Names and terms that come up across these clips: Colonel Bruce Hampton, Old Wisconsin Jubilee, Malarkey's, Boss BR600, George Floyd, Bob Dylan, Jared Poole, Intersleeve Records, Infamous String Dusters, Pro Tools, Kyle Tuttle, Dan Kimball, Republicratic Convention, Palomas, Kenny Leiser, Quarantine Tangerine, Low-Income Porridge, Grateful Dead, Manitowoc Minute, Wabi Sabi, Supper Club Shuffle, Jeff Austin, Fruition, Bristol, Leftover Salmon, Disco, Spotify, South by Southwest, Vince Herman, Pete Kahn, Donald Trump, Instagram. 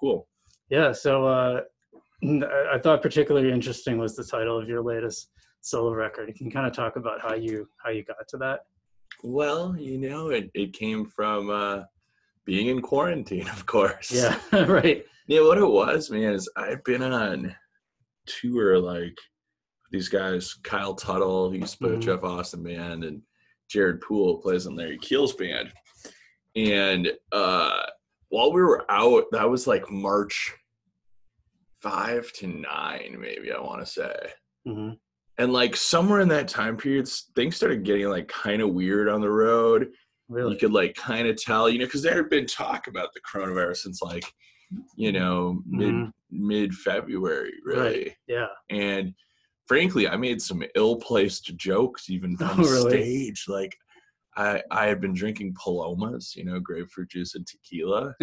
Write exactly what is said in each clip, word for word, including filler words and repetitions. cool. Yeah, so uh, I thought particularly interesting was the title of your latest solo record. You can kind of talk about how you how you got to that. Well, you know, it, it came from uh, being in quarantine, of course. Yeah, right. Yeah, what it was, man, is I've been on tour, like, these guys, Kyle Tuttle, he's mm-hmm. with Jeff Austin band, and Jared Poole plays in Larry Keel's band. And uh, while we were out, that was like March five to nine, maybe, I want to say. Mm-hmm. And like somewhere in that time period, things started getting like kind of weird on the road. Really? You could like kind of tell, you know, because there had been talk about the coronavirus since like, you know, mid, mm-hmm. mid-February, really. Right. Yeah. And frankly, I made some ill-placed jokes even from oh, really? stage. Like, I I had been drinking Palomas, you know, grapefruit juice and tequila.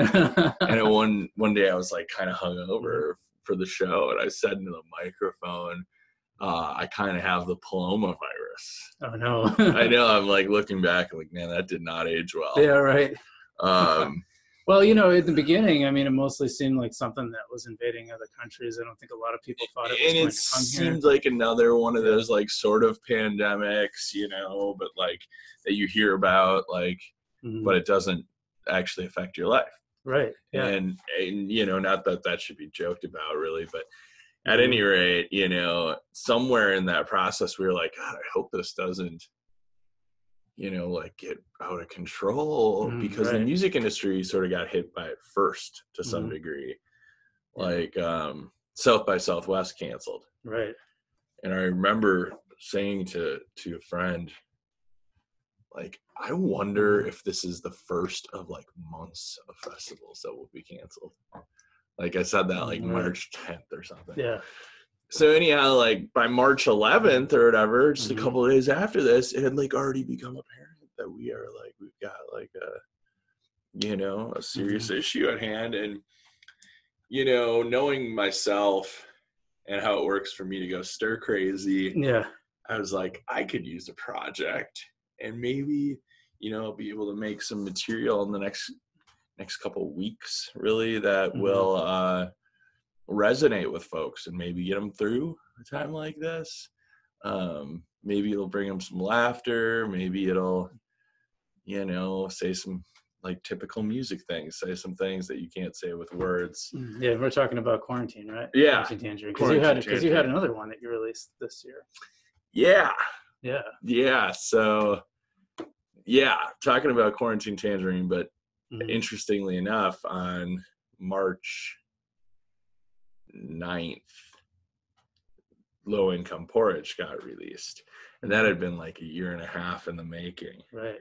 And one one day I was, like, kind of hungover for the show, and I said into the microphone, uh, I kind of have the Paloma virus. Oh, no. I know. I'm, like, looking back, I'm like, man, that did not age well. Yeah, right. Um, well, you know, at the beginning, I mean, it mostly seemed like something that was invading other countries. I don't think a lot of people thought it was going to come here. And it seemed like another one of those, like, sort of pandemics, you know, but, like, that you hear about, like, mm-hmm. but it doesn't actually affect your life. Right, yeah. And, and, you know, not that that should be joked about, really, but at mm-hmm. any rate, you know, somewhere in that process, we were like, God, I hope this doesn't, you know, like get out of control mm, because right. the music industry sort of got hit by it first to some mm-hmm. degree. Like um, South by Southwest canceled. Right. And I remember saying to, to a friend, like, I wonder if this is the first of like months of festivals that will be canceled. Like I said that like mm-hmm. March tenth or something. Yeah. So anyhow, like by March eleventh or whatever, just mm-hmm. a couple of days after this, it had like already become apparent that we are like, we've got like a, you know, a serious mm-hmm. issue at hand. And, you know, knowing myself and how it works for me to go stir crazy. Yeah. I was like, I could use a project and maybe, you know, be able to make some material in the next, next couple of weeks really that mm-hmm. will, uh, resonate with folks and maybe get them through a time like this. Um, maybe it'll bring them some laughter. Maybe it'll, you know, say some like typical music things, say some things that you can't say with words. Yeah. We're talking about Quarantine, right? Yeah. Quarantine Tangerine. Cause you had, cause you had another one that you released this year. Yeah. Yeah. Yeah. So yeah, talking about Quarantine Tangerine, but mm-hmm. interestingly enough on March ninth, Low-Income Porridge got released, and that had been like a year and a half in the making. Right.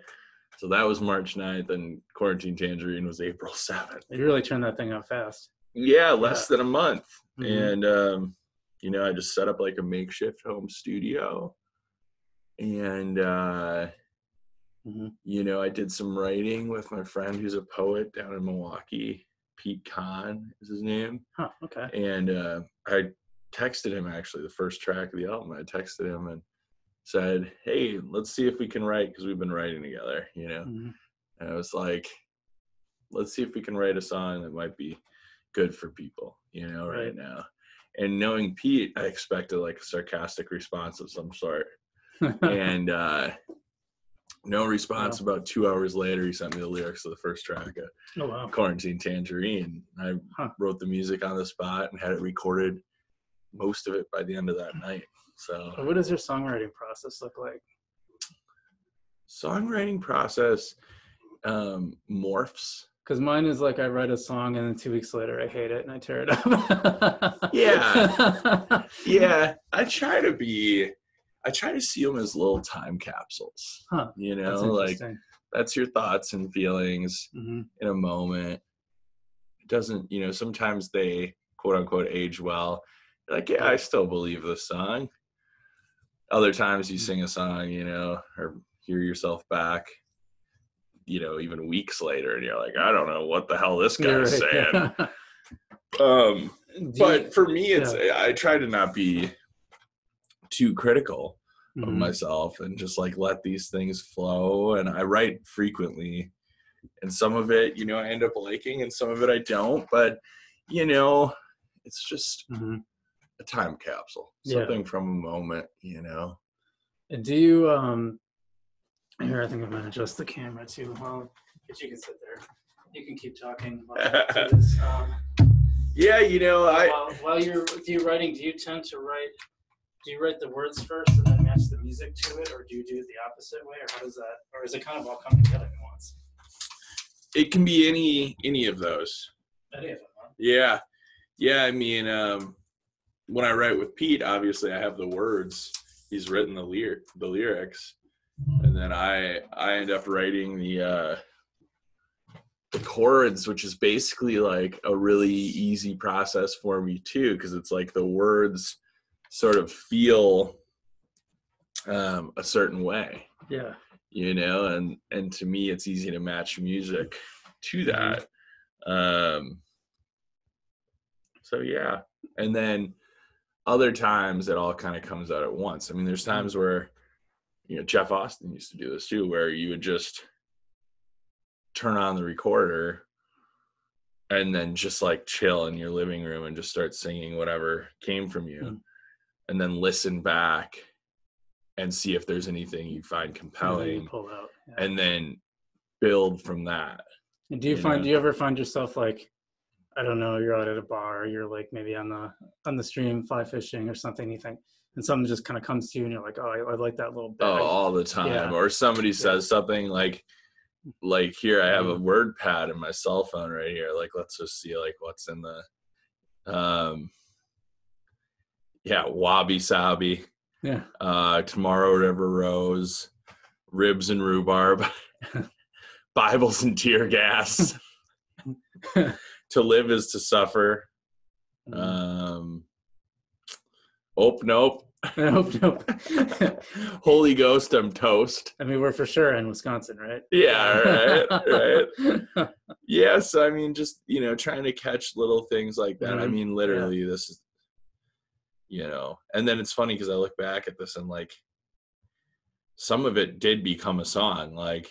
So that was March ninth, and Quarantine Tangerine was April seventh. You really turned that thing out fast. Yeah, less yeah. than a month. Mm-hmm. And um, you know, I just set up like a makeshift home studio, and uh, mm-hmm. you know, I did some writing with my friend who's a poet down in Milwaukee. Pete Kahn is his name. Huh, okay. And uh, I texted him actually the first track of the album. I texted him and said, hey, let's see if we can write, because we've been writing together, you know. Mm-hmm. And I was like, let's see if we can write a song that might be good for people, you know, right, right now. And knowing Pete, I expected like a sarcastic response of some sort. And uh, no response. Wow. About two hours later, he sent me the lyrics of the first track of oh, wow. Quarantine Tangerine. I huh. wrote the music on the spot and had it recorded, most of it by the end of that night. So what does your songwriting process look like? Songwriting process um, morphs. Because mine is like I write a song and then two weeks later I hate it and I tear it up. Yeah. Yeah. I try to be... I try to see them as little time capsules, huh, you know, that's like that's your thoughts and feelings mm-hmm. in a moment. It doesn't, you know, sometimes they quote unquote age well. You're like, yeah, I still believe this song. Other times you mm-hmm. sing a song, you know, or hear yourself back, you know, even weeks later. And you're like, I don't know what the hell this guy's right. saying. um, you, but for me, it's yeah. I try to not be too critical of mm-hmm. myself and just like let these things flow. And I write frequently, and some of it, you know, I end up liking, and some of it I don't, but you know, it's just mm-hmm. a time capsule, something yeah. from a moment, you know. And do you, um, here, I think I'm going to adjust the camera too. Well, if you can sit there, you can keep talking. About this. Um, yeah, you know, I. While, while you're do you writing, do you tend to write, do you write the words first and then match the music to it, or do you do it the opposite way, or how does that, or is it kind of all come together at once? It can be any, any of those. Any of them, huh? Yeah. Yeah, I mean, um, when I write with Pete, obviously I have the words. He's written the lyric, the lyrics, and then I I end up writing the uh, the chords, which is basically like a really easy process for me too, because it's like the words sort of feel um, a certain way. Yeah. You know, and and to me, it's easy to match music to that. Um, so yeah, and then. Other times it all kind of comes out at once. I mean, there's times where, you know, Jeff Austin used to do this too, where you would just turn on the recorder and then just like chill in your living room and just start singing whatever came from you mm-hmm. and then listen back and see if there's anything you find compelling you pull out, yeah. and then build from that. And do you, you find, know? do you ever find yourself like, I don't know, you're out at a bar, you're like maybe on the on the stream fly fishing or something, you think, and something just kind of comes to you and you're like, oh, I, I like that little bit. Oh, all the time. Yeah. Or somebody says yeah. something like, like here, I have a word pad in my cell phone right here. Like, let's just see like what's in the, um, yeah, Wabi Sabi. Yeah. Uh, Tomorrow River Rose, Ribs and Rhubarb, Bibles and Tear Gas. To live is to suffer. Mm-hmm. Um, oh, nope. Nope, nope. Holy Ghost, I'm toast. I mean, we're for sure in Wisconsin, right? Yeah, right, right. Yes, I mean, just, you know, trying to catch little things like that. Mm-hmm. I mean, literally yeah. this is, you know. And then it's funny because I look back at this and, like, some of it did become a song. Like,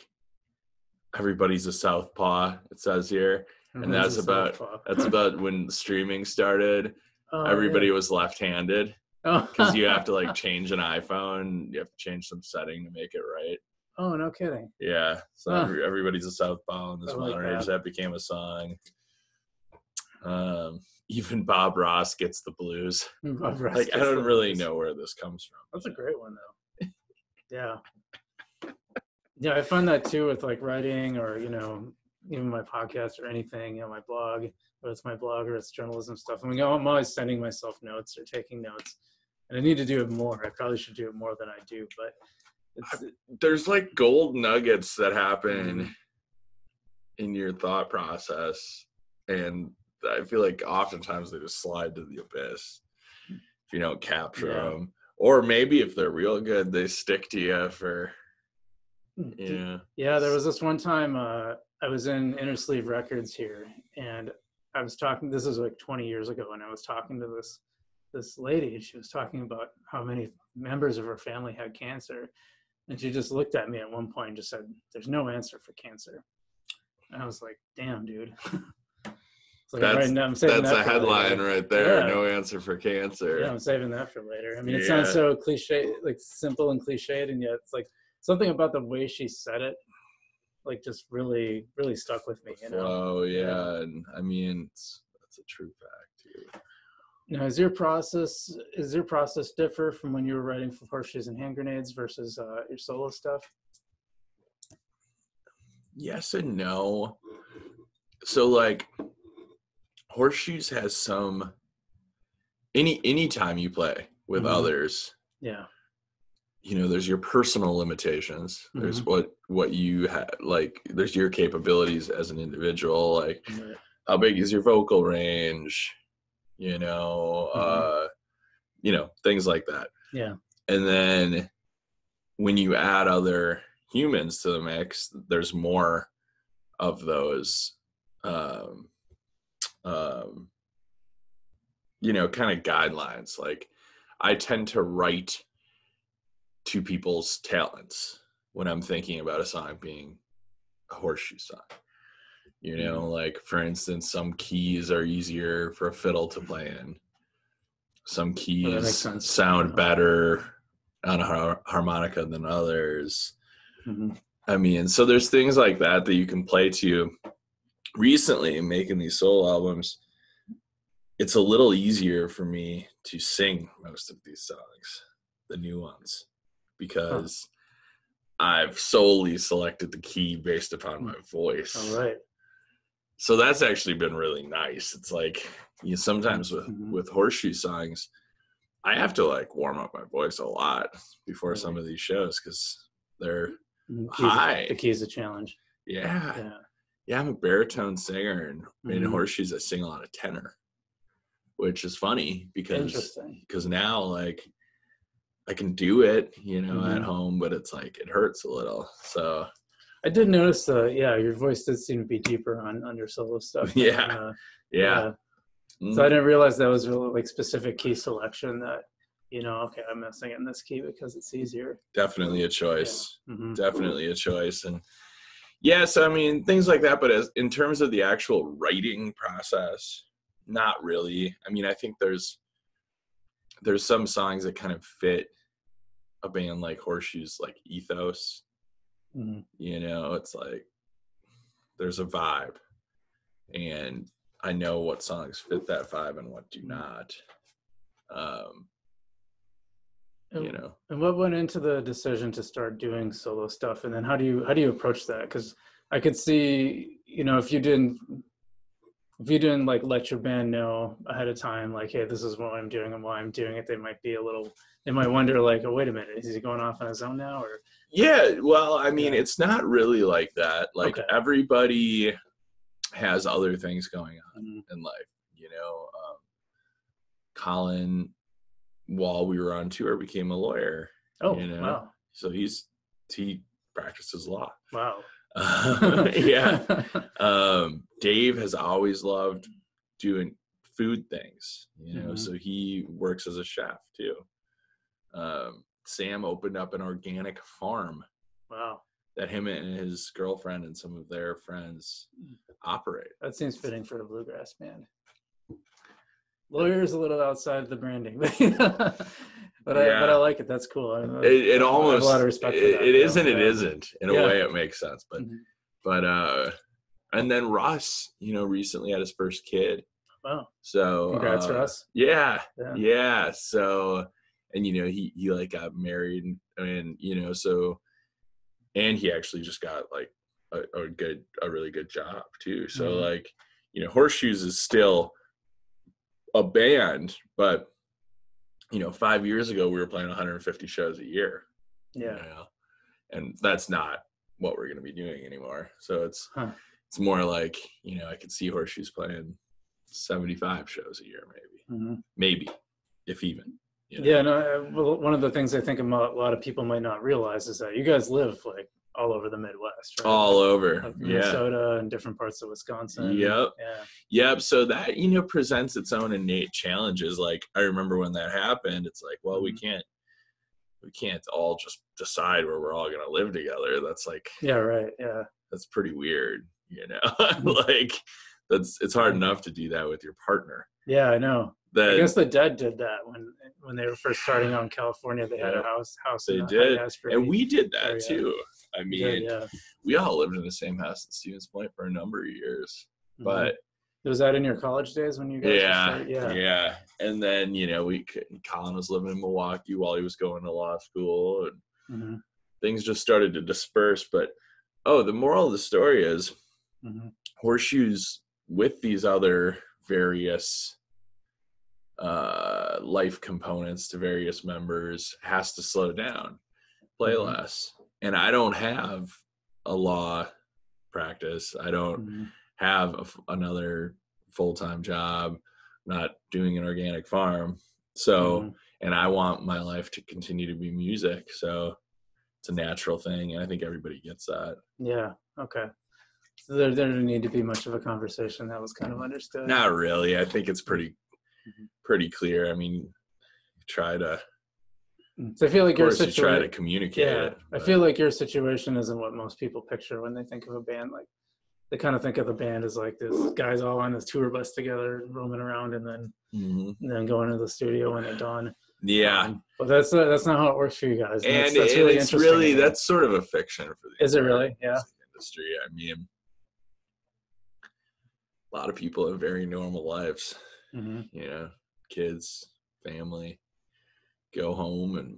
everybody's a southpaw, it says here. And that's about that's about when streaming started. Oh, everybody yeah. was left-handed because oh. you have to like change an iPhone. You have to change some setting to make it right. Oh, no kidding. Yeah, so huh. every, everybody's a southpaw in this oh, monitor. That. that became a song. Um, even Bob Ross gets the blues. Bob Ross like I don't really blues. know where this comes from. That's a great one though. Yeah. Yeah, I find that too with like writing or you know. Even my podcast or anything, you know, my blog, whether it's my blog or it's journalism stuff. I mean, I'm always sending myself notes or taking notes, and I need to do it more. I probably should do it more than I do, but it's, I, there's like gold nuggets that happen mm-hmm. in your thought process, and I feel like oftentimes they just slide to the abyss if you don't capture yeah. them. Or maybe if they're real good, they stick to you for, you know. Yeah, there was this one time, uh, I was in Intersleeve Records here, and I was talking, this was like twenty years ago, and I was talking to this this lady. She was talking about how many members of her family had cancer, and she just looked at me at one point and just said, there's no answer for cancer. And I was like, damn, dude. Like, that's right, now I'm saving that's that a headline later. Right there, yeah. No answer for cancer. Yeah, I'm saving that for later. I mean, yeah. It sounds so cliche, like simple and cliched, and yet it's like something about the way she said it like just really, really stuck with me. You know? Oh yeah, yeah. And I mean it's, that's a true fact too. Now, is your process is your process differ from when you were writing for Horseshoes and Hand Grenades versus uh, your solo stuff? Yes and no. So like, Horseshoes has some any any time you play with mm-hmm. others. Yeah. You know, there's your personal limitations. There's mm-hmm. what what you have, like, there's your capabilities as an individual. Like, right. How big is your vocal range? You know, mm-hmm. uh, you know, things like that. Yeah. And then when you add other humans to the mix, there's more of those, um, um, you know, kind of guidelines. Like, I tend to write to people's talents when I'm thinking about a song being a horseshoe song, You know, like, for instance, some keys are easier for a fiddle to play in. Some keys oh, sound better on a har- harmonica than others. Mm-hmm. I mean, so there's things like that that you can play to. Recently, making these solo albums, it's a little easier for me to sing most of these songs, the new ones, because huh. I've solely selected the key based upon my voice. All right. So that's actually been really nice. It's like, you know, sometimes with, mm-hmm. with horseshoe songs, I have to like warm up my voice a lot before mm-hmm. some of these shows because they're the high. A, the key is a challenge. Yeah. Yeah. Yeah, I'm a baritone singer, and mm-hmm. in horseshoes, I sing a lot of tenor, which is funny because because now like I can do it, you know, mm-hmm. at home, but it's like it hurts a little. So I did notice, uh, yeah, your voice did seem to be deeper on, on your solo stuff. Yeah, uh, yeah. Uh, mm-hmm. So I didn't realize that was really like specific key selection that, you know, okay, I'm gonna sing it in this key because it's easier. Definitely a choice. Yeah. Mm-hmm. Definitely a choice, and. Yes, I mean, things like that, but as in terms of the actual writing process, not really. I mean, I think there's there's some songs that kind of fit a band like Horseshoes, like ethos. Mm-hmm. You know, it's like there's a vibe, and I know what songs fit that vibe and what do not. Um, You know. And what went into the decision to start doing solo stuff, and then how do you how do you approach that? Because I could see, you know, if you didn't if you didn't like let your band know ahead of time, like, hey, this is what I'm doing and why I'm doing it, they might be a little they might wonder like, oh, wait a minute, is he going off on his own now? Or yeah, well, I mean, yeah. It's not really like that. Like okay. Everybody has other things going on mm-hmm. in life, you know. Um, Colin. While we were on tour, became a lawyer. Oh, you know? Wow! So he's he practices law. Wow. Uh, yeah. Um, Dave has always loved doing food things. You know, mm-hmm. so he works as a chef too. Um, Sam opened up an organic farm. Wow. That him and his girlfriend and some of their friends operate. That seems fitting for a bluegrass band. Lawyer's a little outside the branding, but, you know, but, yeah. I, but I like it. That's cool. I, I, it it I almost, have a lot of respect for that, it is and it isn't. In yeah. a way, it makes sense. But, mm-hmm. but, uh, and then Russ, you know, recently had his first kid. Wow. So, congrats, uh, Russ. Yeah, yeah. Yeah. So, and, you know, he, he like got married and, and, you know, so, and he actually just got like a, a good, a really good job too. So, mm-hmm. like, you know, Horseshoes is still a band, but you know, five years ago we were playing one hundred fifty shows a year. Yeah, you know? And that's not what we're going to be doing anymore. So it's huh. it's more like, you know, I could see Horseshoes playing seventy-five shows a year, maybe, mm-hmm. maybe, if even. You know? Yeah, no. I, well, one of the things I think a lot of people might not realize is that you guys live like all over the Midwest, right? All over, like Minnesota yeah. and different parts of Wisconsin. Yep, yeah. Yep. So that, you know, presents its own innate challenges. Like I remember when that happened, it's like, well, mm-hmm. we can't, we can't all just decide where we're all gonna live together. That's like, yeah, right, yeah. That's pretty weird, you know. Like that's it's hard enough to do that with your partner. Yeah, I know. Then, I guess the Dead did that when when they were first starting out in California. They yeah, had a house house. They in did, and we did that area. Too. I mean, yeah, yeah. we all lived in the same house in Stevens Point for a number of years. Mm-hmm. But was that in your college days when you guys? Yeah, yeah, yeah. And then, you know, we Colin was living in Milwaukee while he was going to law school, and mm-hmm. things just started to disperse. But oh, the moral of the story is mm-hmm. Horseshoes with these other various uh, life components to various members has to slow down, play mm-hmm. less. And I don't have a law practice. I don't mm-hmm. have a, another full-time job, not doing an organic farm. So, mm-hmm. and I want my life to continue to be music. So it's a natural thing. And I think everybody gets that. Yeah. Okay. So there, there didn't need to be much of a conversation. That was kind of understood. Not really. I think it's pretty, mm-hmm. pretty clear. I mean, try to, So I feel like your situation. Try to communicate. Yeah, it, I feel like your situation isn't what most people picture when they think of a band like they kind of think of the band as like this guys all on this tour bus together roaming around and then mm-hmm. and then going to the studio when they're done. Yeah, um, but that's uh, that's not how it works for you guys. And, and that's, that's and really it's really that's sort of a fiction for the is it really yeah industry. I mean, a lot of people have very normal lives, mm-hmm. you know, kids, family, go home and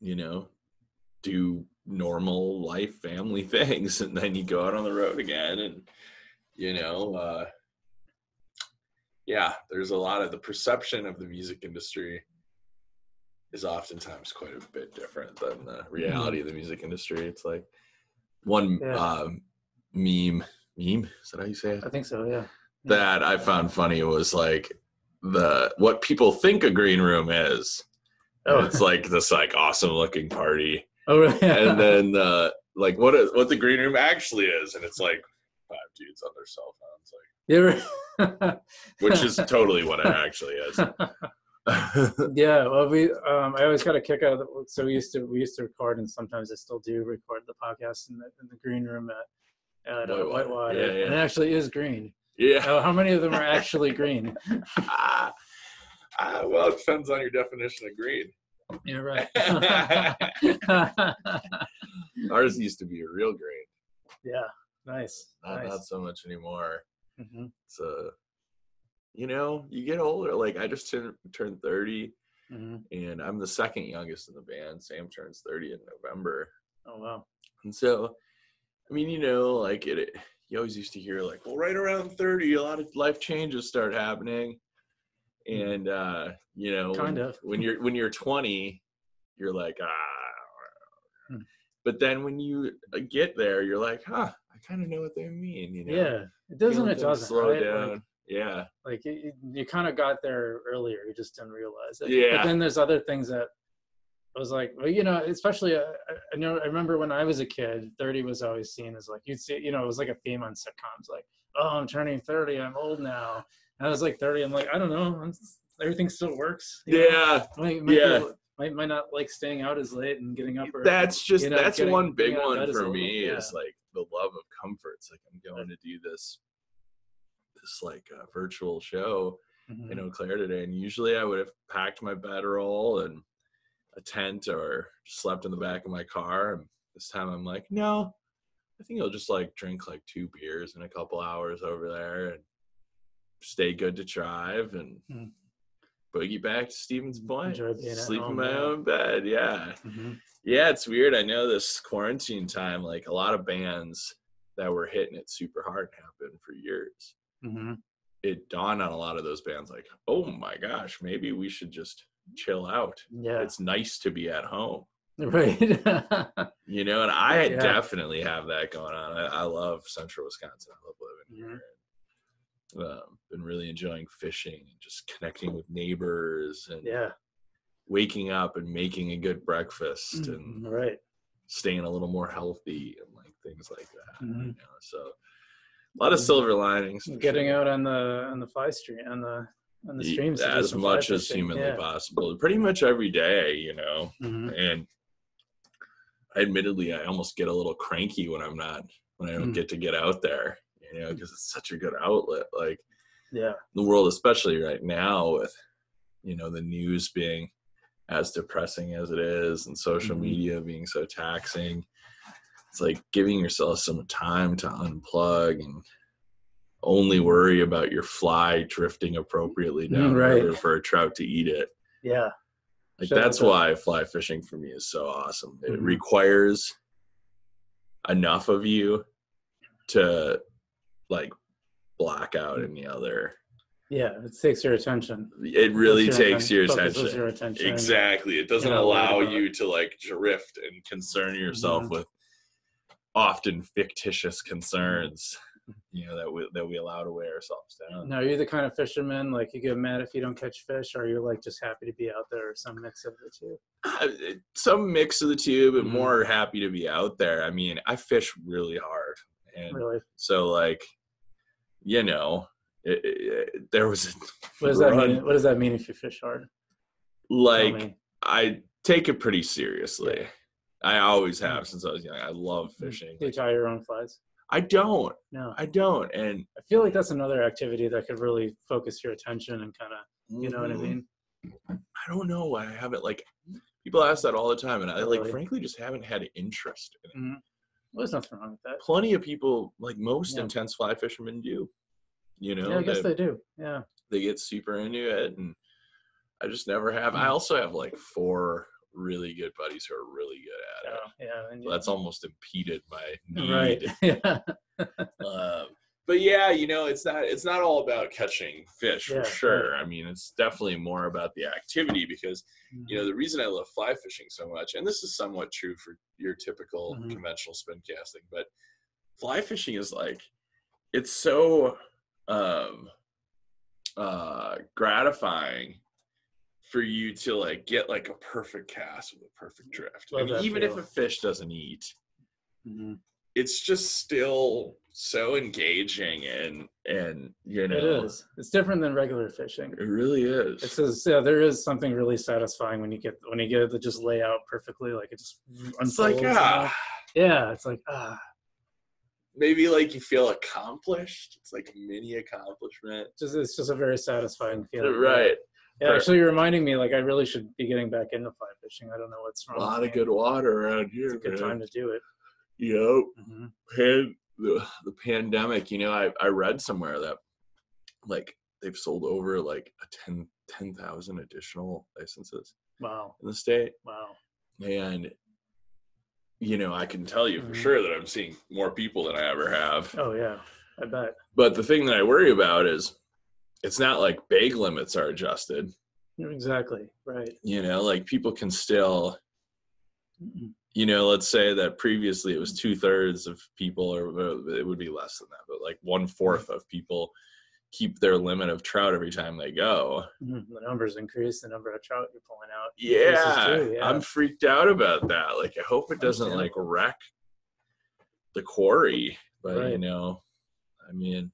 you know do normal life family things, and then you go out on the road again, and you know uh yeah there's a lot of the perception of the music industry is oftentimes quite a bit different than the reality of the music industry. It's like one yeah. um meme meme is that how you say it? I think so, yeah. That I found funny was like the what people think a green room is. Oh, it's like this like awesome looking party. Oh, really? And then uh, like what is what the green room actually is, and it's like five dudes on their cell phones, like yeah, right. which is totally what it actually is. Yeah, well, we um, I always got a kick out of the, so we used to we used to record, and sometimes I still do record the podcast in the in the green room at at Whitewater, uh, Whitewater. Yeah, yeah. And it actually is green. Yeah. So how many of them are actually green? uh, uh, well, it depends on your definition of green. Yeah, right. Ours used to be a real green. Yeah, nice. Not, nice. Not so much anymore. Mm-hmm. It's a, you know, you get older. Like I just turned turned thirty, mm-hmm. and I'm the second youngest in the band. Sam turns thirty in November. Oh wow! And so, I mean, you know, like it. it you always used to hear like, well, right around thirty, a lot of life changes start happening. And, uh, you know, kind when, of. when you're, when you're twenty, you're like, ah, but then when you get there, you're like, huh, I kind of know what they mean. You know? Yeah. It doesn't, Feeling it doesn't slow right? down. Like, yeah. Like it, you kind of got there earlier. You just didn't realize it. Yeah. But then there's other things that I was like, well, you know, especially, uh, I know, I remember when I was a kid, thirty was always seen as like, you'd see, you know, it was like a theme on sitcoms, like, oh, I'm turning thirty. I'm old now. I was like thirty. I'm like, I don't know. I'm just, everything still works. Yeah. Might, might yeah. Be, might, might not like staying out as late and getting up. Or, that's just, you know, that's getting, one big one for is me little, yeah. is like the love of comforts. Like I'm going to do this, this like uh, virtual show mm-hmm. in Eau Claire today. And usually I would have packed my bedroll and a tent or slept in the back of my car. And this time I'm like, no, I think I'll just like drink like two beers in a couple hours over there. And stay good to drive and mm. boogie back to Stevens Point, sleep in my own bed. Yeah. Mm-hmm. Yeah. It's weird. I know this quarantine time, like a lot of bands that were hitting it super hard and have been for years. Mm-hmm. It dawned on a lot of those bands like, oh my gosh, maybe we should just chill out. Yeah. It's nice to be at home. Right. You know, and I yeah. definitely have that going on. I, I love central Wisconsin. I love living mm-hmm. here. Um, been really enjoying fishing and just connecting with neighbors and yeah. waking up and making a good breakfast and mm, right. staying a little more healthy and like things like that. Mm-hmm. You know? So a lot of silver linings. Getting sure. out on the on the fly stream on the on the streams yeah, as much as humanly yeah. possible. Pretty much every day, you know. Mm-hmm. And admittedly, I almost get a little cranky when I'm not when I don't mm-hmm. get to get out there. You know, because it's such a good outlet. Like, yeah, the world, especially right now, with you know the news being as depressing as it is, and social mm-hmm. media being so taxing, it's like giving yourself some time to unplug and only worry about your fly drifting appropriately down mm, right. river for a trout to eat it. Yeah, like Shut that's why fly fishing for me is so awesome. Mm-hmm. It requires enough of you to like black out in the other. Yeah, it takes your attention. It really it takes your attention. Your, attention. your attention. Exactly. It doesn't you know, allow you to like drift and concern yourself mm-hmm. with often fictitious concerns, you know, that we, that we allow to weigh ourselves down. No, you're the kind of fisherman, like you get mad if you don't catch fish, or you're like just happy to be out there, or some mix of the two. Uh, some mix of the two, but mm-hmm. more happy to be out there. I mean, I fish really hard. And really? So like, you know, it, it, it, there was a what does run. that mean? What does that mean if you fish hard? Like, I take it pretty seriously. Yeah. I always have since I was young. I love fishing. Do you tie your own flies? I don't. No, I don't. And I feel like that's another activity that could really focus your attention and kind of, you know mm-hmm. what I mean? I don't know why I haven't, like, people ask that all the time, and I, like, really? frankly, just haven't had interest in it. Mm-hmm. Well, there's nothing wrong with that. Plenty of people, like most yeah. intense fly fishermen do, you know? Yeah, I guess they, they do, yeah. They get super into it, and I just never have. Mm-hmm. I also have, like, four really good buddies who are really good at it. Yeah, yeah, and so that's almost impeded my need. Right, yeah. um, But yeah, you know, it's not it's not all about catching fish yeah, for sure. Yeah. I mean, it's definitely more about the activity because, mm-hmm. you know, the reason I love fly fishing so much, and this is somewhat true for your typical mm-hmm. conventional spin casting, but fly fishing is like, it's so um, uh, gratifying for you to like get like a perfect cast with a perfect drift. Love I mean, even feeling. If a fish doesn't eat, mm-hmm. it's just still so engaging and and you know it is it's different than regular fishing. It really is. It's just, yeah, there is something really satisfying when you get when you get it to just lay out perfectly, like it just unfolds. It's like ah, yeah, it's like ah, maybe like you feel accomplished. It's like a mini accomplishment. Just it's just a very satisfying feeling. Right. Yeah, actually, you're reminding me. Like, I really should be getting back into fly fishing. I don't know what's wrong. A lot of good water around here. It's a good time to do it. Yep. Mm-hmm. Pan, the, the pandemic, you know, I, I read somewhere that, like, they've sold over, like, a ten thousand additional licenses. Wow. In the state. Wow. And, you know, I can tell you mm-hmm. for sure that I'm seeing more people than I ever have. Oh, yeah. I bet. But the thing that I worry about is it's not like bag limits are adjusted. Exactly. Right. You know, like, people can still mm-mm. you know, let's say that previously it was two thirds of people, or it would be less than that, but like one fourth of people keep their limit of trout every time they go. Mm-hmm. The numbers increase, the number of trout you're pulling out. Yeah, yeah. I'm freaked out about that. Like, I hope it doesn't like wreck the quarry, but right. you know, I mean,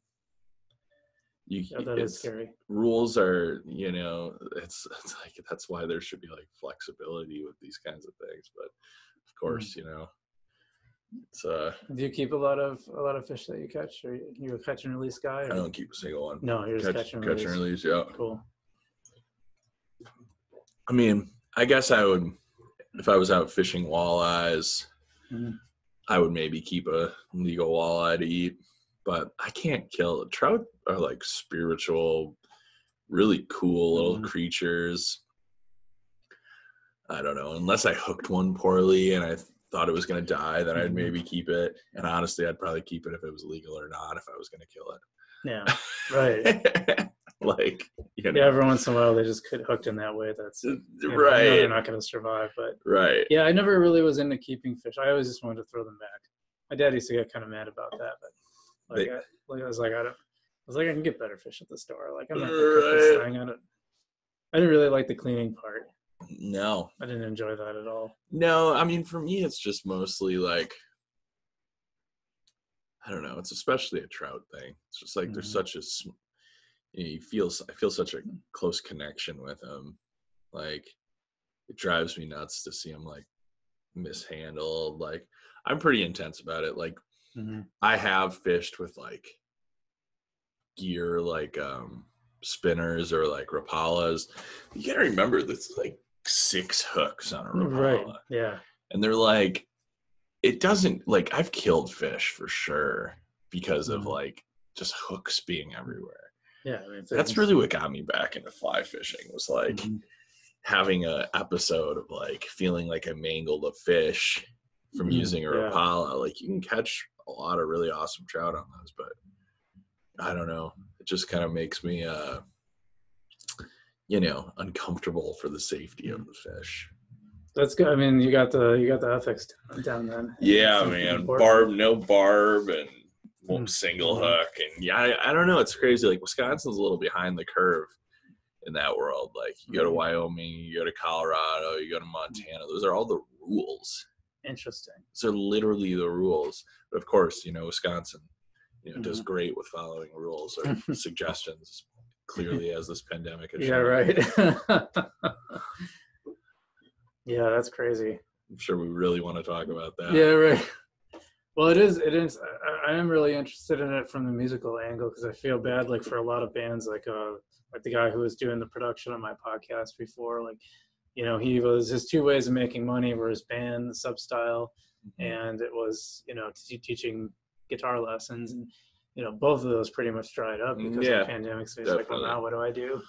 you yeah, that is scary. Rules are, you know, it's, it's like, that's why there should be like flexibility with these kinds of things. But of course, you know, it's uh do you keep a lot of a lot of fish that you catch, or you're a catch and release guy, or? I don't keep a single one. No, you're just catch, catch, and, catch release. and release. Yeah, cool. I mean, I guess I would, if I was out fishing walleyes, mm-hmm. I would maybe keep a legal walleye to eat, but I can't kill. Trout are like spiritual, really cool little mm-hmm. creatures. I don't know, unless I hooked one poorly and I th- thought it was going to die, then I'd maybe keep it. And honestly, I'd probably keep it if it was legal or not, if I was going to kill it. Yeah, right. Like, you know. Yeah, every once in a while they just get hooked in that way. That's you know, right. I know they're not going to survive, but right. Yeah, I never really was into keeping fish. I always just wanted to throw them back. My dad used to get kind of mad about that, but like, they, I, like I was like, I don't. I was like, I can get better fish at the store. Like, I'm not going to cook this thing. I don't. I didn't really like the cleaning part. No, I didn't enjoy that at all. No, I mean, for me, it's just mostly like, I don't know. It's especially a trout thing. It's just like mm-hmm. there's such a, you know, you feel, I feel such a close connection with them. Like, it drives me nuts to see them like mishandled. Like, I'm pretty intense about it. Like, mm-hmm. I have fished with like gear, like um, spinners or like Rapalas. You gotta remember that's like six hooks on a Rapala. Right. Yeah. And they're like, it doesn't, like, I've killed fish for sure because mm-hmm. of like just hooks being everywhere. Yeah. I mean, that's really what got me back into fly fishing, was like mm-hmm. having a episode of like feeling like I mangled a fish from mm-hmm. using a yeah. Rapala. Like, you can catch a lot of really awesome trout on those, but I don't know. It just kind of makes me, uh, you know, uncomfortable for the safety of the fish. That's good. I mean, you got the you got the ethics down then. Yeah, it's man. Important. Barb, no barb, and mm-hmm. single hook, and yeah, I, I don't know. It's crazy. Like, Wisconsin's a little behind the curve in that world. Like, you go to Wyoming, you go to Colorado, you go to Montana. Those are all the rules. Interesting. So literally the rules. But of course, you know, Wisconsin, you know, mm-hmm. does great with following rules or suggestions, clearly, as this pandemic has yeah, shown. Right. Yeah, that's crazy. I'm sure we really want to talk about that. Yeah, right. Well, it is, it is, I, I am really interested in it from the musical angle, because I feel bad, like, for a lot of bands, like, uh, like the guy who was doing the production on my podcast before, like, you know, he was, his two ways of making money were his band, the sub-style, and it was, you know, t- teaching guitar lessons, and, you know, both of those pretty much dried up because yeah, of the pandemic, so he's definitely. like, well, now what do I do?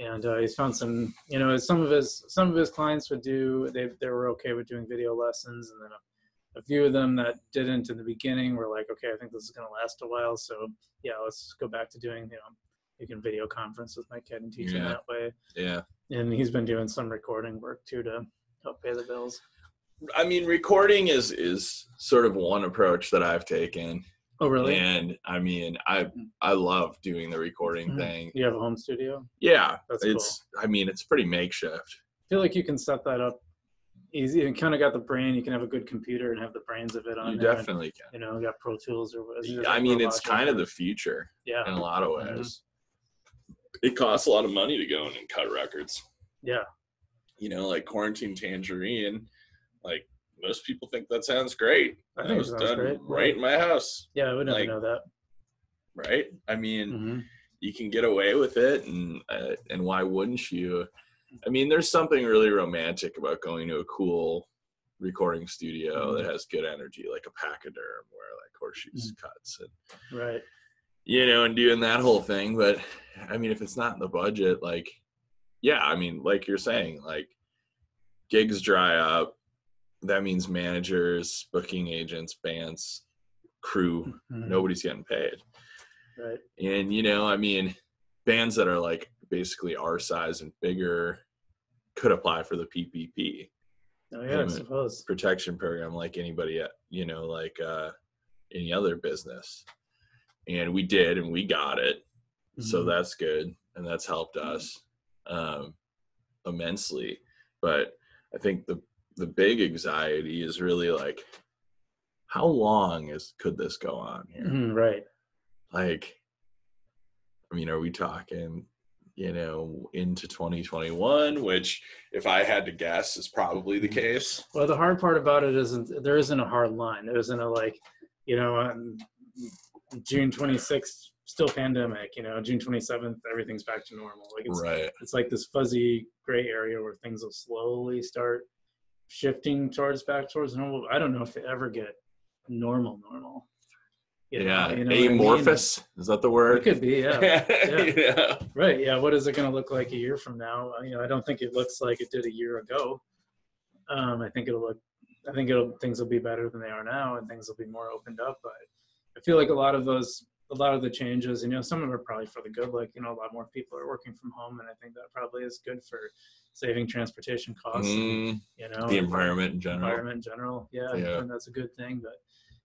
And uh, he's found some, you know, some of his, some of his clients would do, they, they were okay with doing video lessons, and then a, a few of them that didn't in the beginning were like, okay, I think this is going to last a while, so yeah, let's go back to doing, you know, you can video conference with my kid and teach him yeah. that way. Yeah. And he's been doing some recording work too to help pay the bills. I mean, recording is, is sort of one approach that I've taken. Oh, really? And I mean, I I love doing the recording mm-hmm. thing. You have a home studio? Yeah. That's it's, cool. I mean, it's pretty makeshift. I feel like you can set that up easy. You kind of got the brain. You can have a good computer and have the brains of it on You there definitely and, can. You know, you got Pro Tools or whatever. I mean, it's kind of the future yeah. in a lot of ways. Mm-hmm. It costs a lot of money to go in and cut records. Yeah. You know, like Quarantine Tangerine, like, most people think that sounds great. I think that was it sounds done great. right yeah. in my house. Yeah, I would never like, know that. Right? I mean, mm-hmm. you can get away with it, and uh, and why wouldn't you? I mean, there's something really romantic about going to a cool recording studio mm-hmm. that has good energy, like a Pachyderm, where like Horseshoes mm-hmm. cuts. And, right. You know, and doing that whole thing. But, I mean, if it's not in the budget, like, yeah, I mean, like you're saying, like, gigs dry up. That means managers, booking agents, bands, crew, mm-hmm. nobody's getting paid. Right. And, you know, I mean, bands that are like basically our size and bigger could apply for the P P P. Oh, yeah, I suppose. Protection program like anybody, you know, like uh, any other business. And we did, and we got it. Mm-hmm. So that's good. And that's helped us um, immensely. But I think the the big anxiety is really like, how long is could this go on here? Mm, right. Like, I mean, are we talking, you know, into twenty twenty-one, which if I had to guess is probably the case. Well, the hard part about it isn't, there isn't a hard line. There isn't a like, you know, um, June twenty-sixth, still pandemic, you know, June twenty-seventh, everything's back to normal. Like it's, right. it's like this fuzzy gray area where things will slowly start shifting towards back towards normal. I don't know if they ever get normal normal. You know, yeah, you know amorphous, I mean? Is that the word? It could be, yeah. Yeah. yeah. Right, yeah. What is it going to look like a year from now? You know, I don't think it looks like it did a year ago. Um, I think it'll look, I think it'll, things will be better than they are now, and things will be more opened up. But I feel like a lot of those, a lot of the changes, you know, some of them are probably for the good. Like, you know, a lot more people are working from home, and I think that probably is good for saving transportation costs, mm, and, you know, the environment in general. Environment in general, yeah, yeah. And that's a good thing. But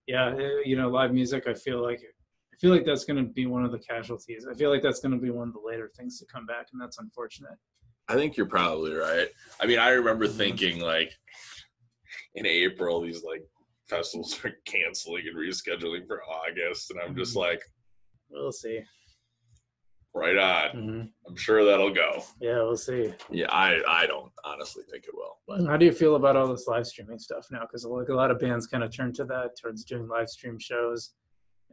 yeah, it, you know, live music. I feel like I feel like that's going to be one of the casualties. I feel like that's going to be one of the later things to come back, and that's unfortunate. I think you're probably right. I mean, I remember thinking like in April, these like festivals are canceling and rescheduling for August, and I'm just like, we'll see. Right on. Mm-hmm. I'm sure that'll go. Yeah, we'll see. Yeah, I, I don't honestly think it will. But how do you feel about all this live streaming stuff now? Because like a lot of bands kind of turn to that, towards doing live stream shows.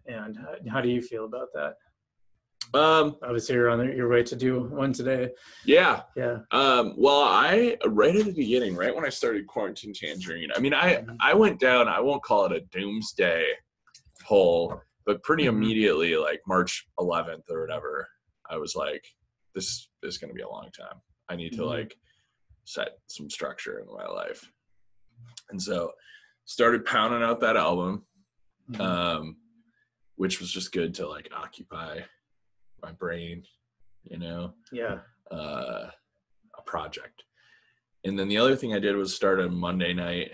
And how, how do you feel about that? Um, Obviously, you're on your way to do one today. Yeah. Yeah. Um, well, I right at the beginning, right when I started Quarantine Tangerine, I mean, I, mm-hmm. I went down, I won't call it a doomsday hole, but pretty mm-hmm. immediately, like March eleventh or whatever, I was like, this is going to be a long time. I need to mm-hmm. like set some structure in my life. And so started pounding out that album, mm-hmm. um, which was just good to like occupy my brain, you know? Yeah. Uh, a project. And then the other thing I did was start a Monday night,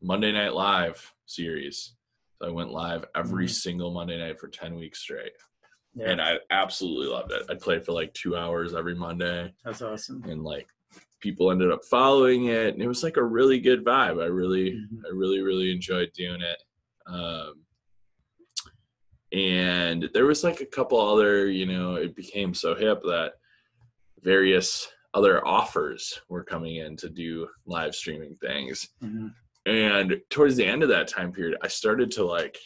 Monday Night Live series. So I went live every mm-hmm. single Monday night for ten weeks straight. Yeah. And I absolutely loved it. I played for like two hours every Monday. That's awesome. And like people ended up following it, and it was like a really good vibe. I really, mm-hmm. I really, really enjoyed doing it. Um, and there was like a couple other, you know, it became so hip that various other offers were coming in to do live streaming things. Mm-hmm. And towards the end of that time period, I started to like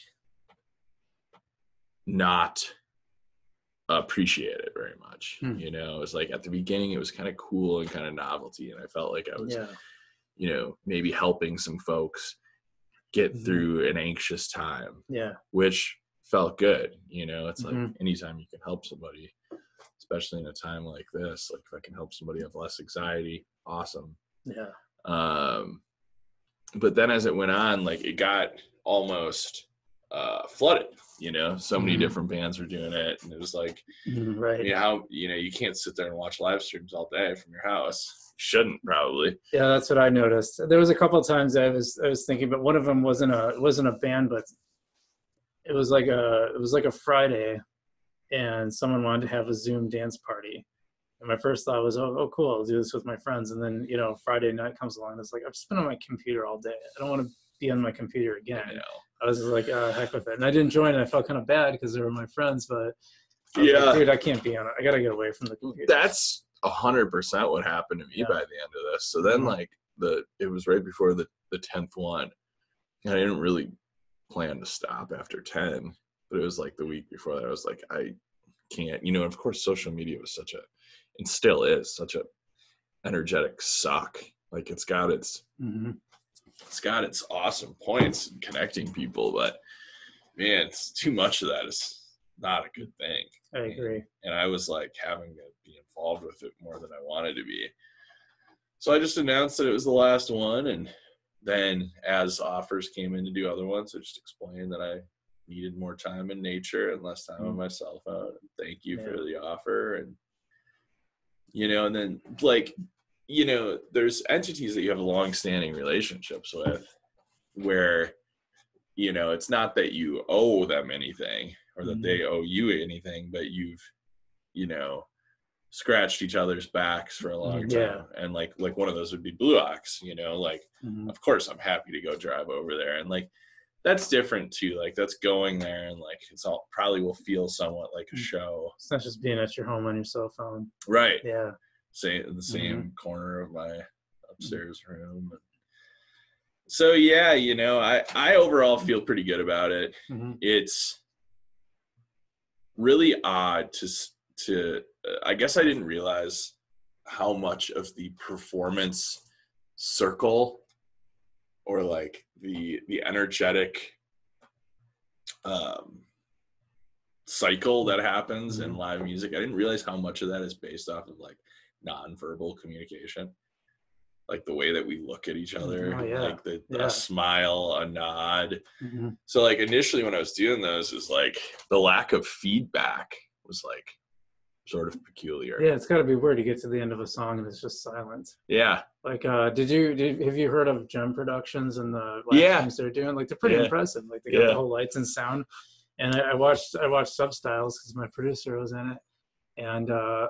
not appreciate it very much. Hmm. You know, it was like at the beginning, it was kind of cool and kind of novelty. And I felt like I was, yeah. you know, maybe helping some folks get mm-hmm. through an anxious time. Yeah. Which felt good. You know, it's mm-hmm. like anytime you can help somebody, especially in a time like this, like if I can help somebody have less anxiety, awesome. Yeah. Um, but then as it went on, like it got almost uh, flooded, you know, so many mm-hmm. different bands were doing it. And it was like, right. you know, how, you know, you can't sit there and watch live streams all day from your house. Shouldn't probably. Yeah. That's what I noticed. There was a couple of times I was, I was thinking, but one of them wasn't a, it wasn't a band, but it was like a, it was like a Friday and someone wanted to have a Zoom dance party. And my first thought was, oh, oh, cool, I'll do this with my friends. And then, you know, Friday night comes along and it's like, I've just been on my computer all day. I don't want to be on my computer again. I know. I was like, oh, heck with it. And I didn't join and I felt kind of bad because they were my friends, but I was yeah. like, dude, I can't be on it. I got to get away from the computer. That's one hundred percent what happened to me yeah. by the end of this. So then mm-hmm. like the, it was right before the, the tenth one. And I didn't really plan to stop after ten, but it was like the week before that I was like, I can't, you know, and of course social media was such a, and still is such a energetic suck. Like it's got its, mm-hmm. it's got its awesome points in connecting people, but man, it's too much of that is not a good thing. I agree. And, and I was like having to be involved with it more than I wanted to be. So I just announced that it was the last one. And then as offers came in to do other ones, I just explained that I needed more time in nature and less time mm-hmm. on myself. Thank you yeah. for the offer. And, you know, and then like, you know, there's entities that you have long-standing relationships with where, you know, it's not that you owe them anything or that mm-hmm. they owe you anything, but you've, you know, scratched each other's backs for a long yeah. time. And like, like one of those would be Blue Ox, you know, like, mm-hmm. of course I'm happy to go drive over there. And like, that's different too. Like that's going there and like, it's all probably will feel somewhat like a show. It's not just being at your home on your cell phone. Right. Yeah. Say in the same mm-hmm. corner of my upstairs room. So yeah, you know, I, I overall feel pretty good about it. Mm-hmm. It's really odd to, to, uh, I guess I didn't realize how much of the performance circle or like the the energetic um, cycle that happens in live music. I didn't realize how much of that is based off of like nonverbal communication, like the way that we look at each other, oh, yeah. like the, the yeah. a smile, a nod. Mm-hmm. So like initially when I was doing those, is like the lack of feedback was like sort of peculiar. Yeah, it's got to be weird. You get to the end of a song and it's just silence. Yeah. Like, uh, did you did, have you heard of Gem Productions and the live yeah. streams they're doing? Like, they're pretty yeah. impressive. Like, they got yeah. the whole lights and sound. And I, I watched I watched Substyles because my producer was in it, and uh,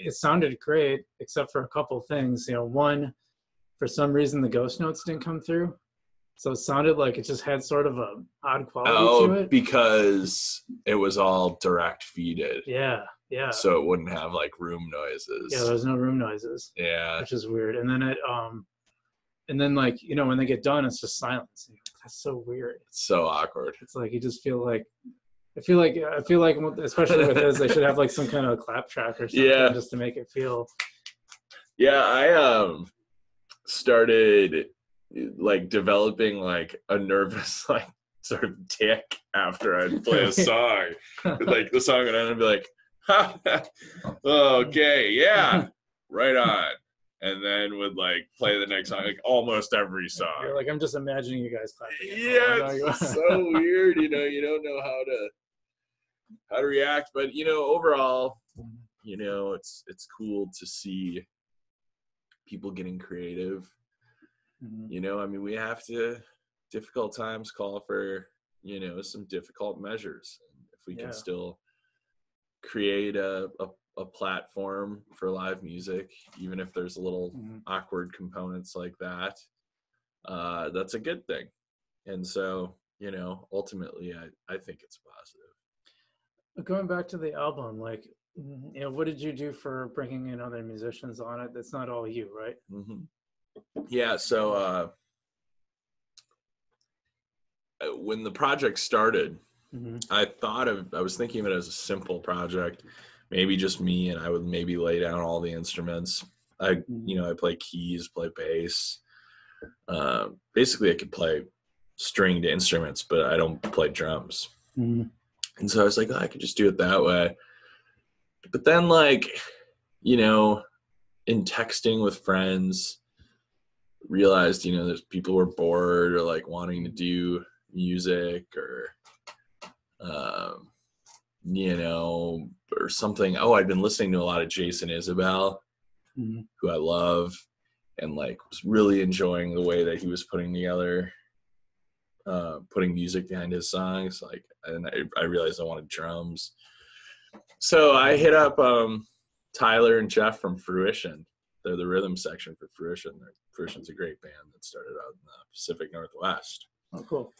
it sounded great except for a couple things. You know, one, for some reason the ghost notes didn't come through, so it sounded like it just had sort of a odd quality oh, to it. Oh, because it was all direct feeded. Yeah. Yeah. So it wouldn't have like room noises. Yeah, there's no room noises. Yeah. Which is weird. And then it um and then like, you know, when they get done it's just silence. That's so weird. It's so awkward. It's like you just feel like I feel like I feel like especially with this they should have like some kind of a clap track or something yeah. just to make it feel. Yeah, I um started like developing like a nervous like sort of tick after I'd play a song. Like the song would end and be like okay, yeah, right on, and then would like play the next song, like almost every song. You're like, I'm just imagining you guys clapping. Yeah, it's so weird, you know. You don't know how to how to react, but you know, overall, you know, it's it's cool to see people getting creative. Mm-hmm. You know, I mean, we have to difficult times call for you know some difficult measures. If we yeah. can still create a, a a platform for live music, even if there's a little mm-hmm. awkward components like that, uh that's a good thing. And so, you know, ultimately I, I think it's positive. Going back to the album, like, you know, what did you do for bringing in other musicians on it? That's not all you, right? Mm-hmm. Yeah, so uh when the project started, mm-hmm. I thought of, I was thinking of it as a simple project, maybe just me, and I would maybe lay down all the instruments. I, mm-hmm. you know, I play keys, play bass. Uh, basically I could play stringed instruments, but I don't play drums. Mm-hmm. And so I was like, oh, I could just do it that way. But then, like, you know, in texting with friends, realized, you know, there's people who are bored or like wanting to do music or, um, you know, or something. Oh, I'd been listening to a lot of Jason Isbell, mm-hmm. who I love, and like was really enjoying the way that he was putting together, uh, putting music behind his songs. Like, and I, I realized I wanted drums. So I hit up um, Tyler and Jeff from Fruition. They're the rhythm section for Fruition. Fruition's a great band that started out in the Pacific Northwest. Oh, cool.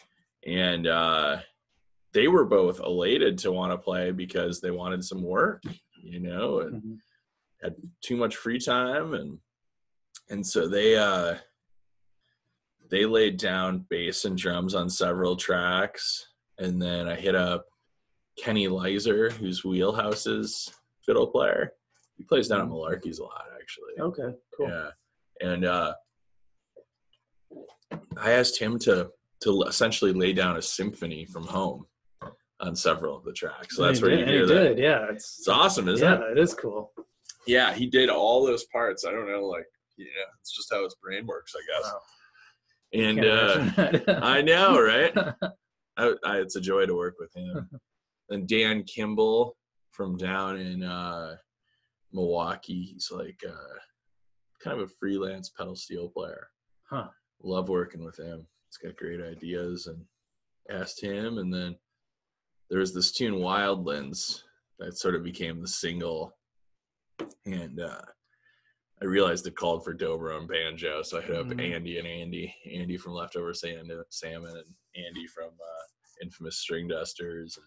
And uh, they were both elated to want to play because they wanted some work, you know, and mm-hmm. had too much free time. And and so they uh, they laid down bass and drums on several tracks. And then I hit up Kenny Leiser, who's Wheelhouse's fiddle player. He plays down at Malarkey's a lot, actually. Okay, cool. Yeah, and uh, I asked him to to essentially lay down a symphony from home on several of the tracks. So that's where you hear that. He did, yeah. It's, it's awesome, isn't it? Yeah, it is cool. Yeah, he did all those parts. I don't know, like, yeah, it's just how his brain works, I guess. Wow. And I, uh, I know, right? I, I, it's a joy to work with him. And Dan Kimball from down in uh, Milwaukee, he's like uh, kind of a freelance pedal steel player. Huh. Love working with him. He's got great ideas. And asked him, and then there was this tune Wildlands that sort of became the single. And uh, I realized it called for dobro and banjo, so I hit up mm-hmm. Andy and Andy, Andy from Leftover Salmon, and Andy from uh, Infamous String Dusters. And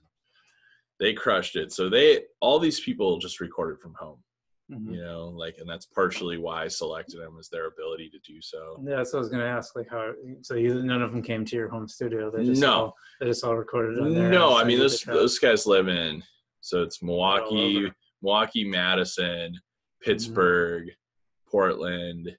they crushed it. So they, all these people just recorded from home, mm-hmm. you know, like, and that's partially why I selected them, is their ability to do so. Yeah. So I was going to ask, like, how, so you, none of them came to your home studio. They just, no, all, they just all recorded on there. No, I mean, those, those guys live in, so it's Milwaukee, Milwaukee, Madison, Pittsburgh, mm-hmm. Portland,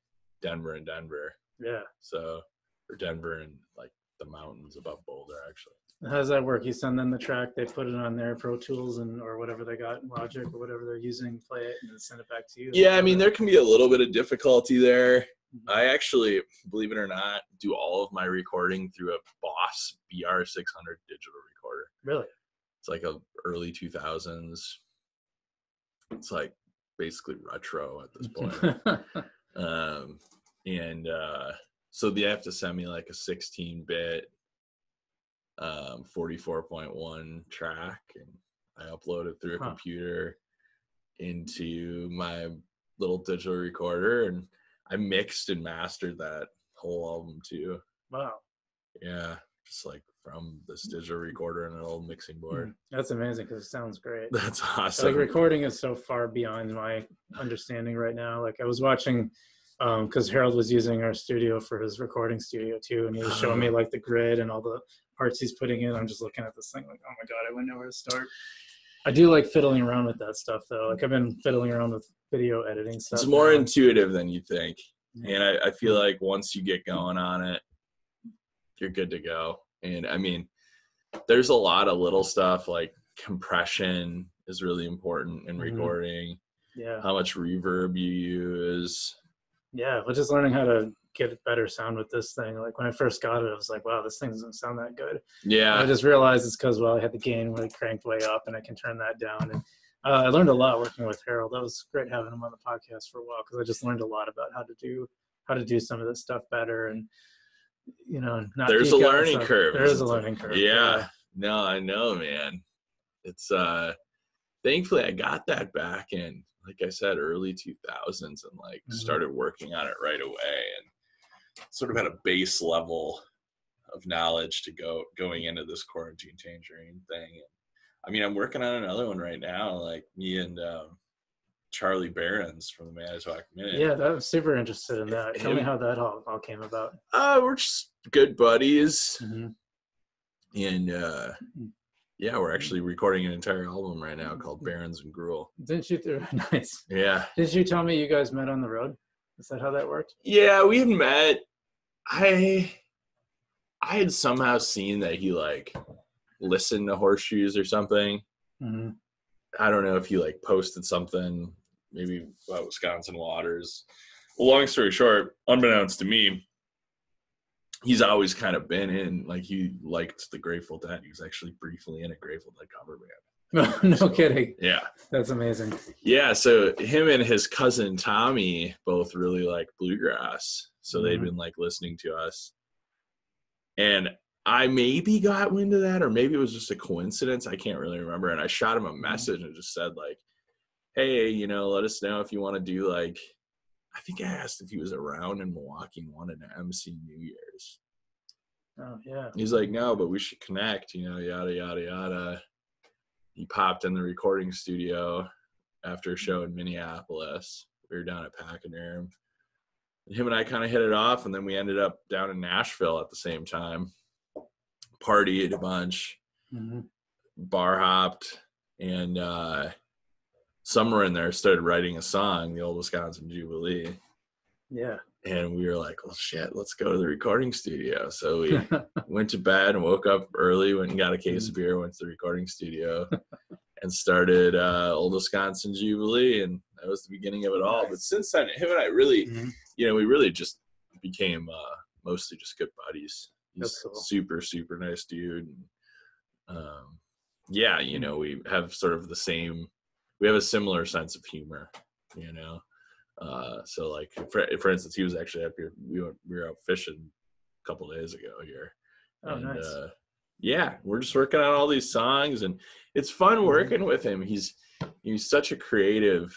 Denver and Denver. Yeah. So, or Denver and like the mountains above Boulder, actually. How does that work? You send them the track, they put it on their Pro Tools and or whatever they got, Logic or whatever they're using, play it, and then send it back to you? Yeah, I mean, there can be a little bit of difficulty there. Mm-hmm. I actually, believe it or not, do all of my recording through a Boss B R six hundred digital recorder. Really? It's like a early two thousands. It's like basically retro at this point. um, and uh, so they have to send me like a sixteen bit um forty-four point one track, and I upload it through a huh. computer into my little digital recorder, and I mixed and mastered that whole album too. Wow. Yeah, just like from this digital recorder and an old mixing board. That's amazing, because it sounds great. That's awesome. Like, recording is so far beyond my understanding right now. Like, I was watching Um, because Harold was using our studio for his recording studio too, and he was showing me like the grid and all the parts he's putting in. I'm just looking at this thing like, oh my god, I wouldn't know where to start. I do like fiddling around with that stuff though. Like, I've been fiddling around with video editing stuff. It's more now. Intuitive than you think. Yeah. And I, I feel like once you get going on it, you're good to go. And I mean, there's a lot of little stuff, like compression is really important in recording. Mm-hmm. Yeah. How much reverb you use. Yeah, but just learning how to get a better sound with this thing. Like, when I first got it, I was like, wow, this thing doesn't sound that good. Yeah. And I just realized it's because, well, I had the gain really cranked way up, and I can turn that down. And uh, I learned a lot working with Harold. That was great having him on the podcast for a while, because I just learned a lot about how to do how to do some of this stuff better. And, you know, not there's a learning curve. There is a learning curve. Yeah. yeah. No, I know, man. It's uh, thankfully I got that back in, like I said, early two thousands, and like mm-hmm. started working on it right away, and sort of had a base level of knowledge to go going into this Quarantine Tangerine thing. And, I mean, I'm working on another one right now, like me and um, Charlie Barons from the Manitowoc Minute. Yeah, that was super interested in that. Tell me how that all, all came about. Uh, we're just good buddies. Mm-hmm. and uh yeah, we're actually recording an entire album right now called Barons and Greuel. Didn't you th- nice yeah did you tell me you guys met on the road? Is that how that worked? Yeah, we had met. I I had somehow seen that he like listened to Horseshoes or something. Mm-hmm. I don't know if he like posted something maybe about Wisconsin waters. Well, long story short, unbeknownst to me, he's always kind of been in, like, he liked the Grateful Dead. He was actually briefly in a Grateful Dead cover band. No, no so, kidding. Yeah. That's amazing. Yeah. So him and his cousin Tommy both really like bluegrass. So mm-hmm. they'd been like listening to us. And I maybe got wind of that, or maybe it was just a coincidence. I can't really remember. And I shot him a message and just said like, hey, you know, let us know if you want to do like, I think I asked if he was around in Milwaukee and wanted to M C New Year's. Oh, yeah. He's like, no, but we should connect, you know, yada, yada, yada. He popped in the recording studio after a show in Minneapolis. We were down at Pachyderm. And him and I kind of hit it off, and then we ended up down in Nashville at the same time. Partied a bunch, mm-hmm. bar hopped, and uh, somewhere in there started writing a song, the old Wisconsin Jubilee. Yeah. And we were like, well, shit, let's go to the recording studio. So we went to bed and woke up early, went and got a case of beer, went to the recording studio, and started uh, Old Wisconsin Jubilee. And that was the beginning of it all. Nice. But since then, him and I really, mm-hmm. you know, we really just became uh, mostly just good buddies. He's That's cool. super, super nice dude. And, um, yeah, you know, we have sort of the same, we have a similar sense of humor, you know? Uh, so like, for, for instance, he was actually up here, we were, we were out fishing a couple of days ago here. Oh, and, nice. Uh, yeah, we're just working on all these songs, and it's fun working with him. He's, he's such a creative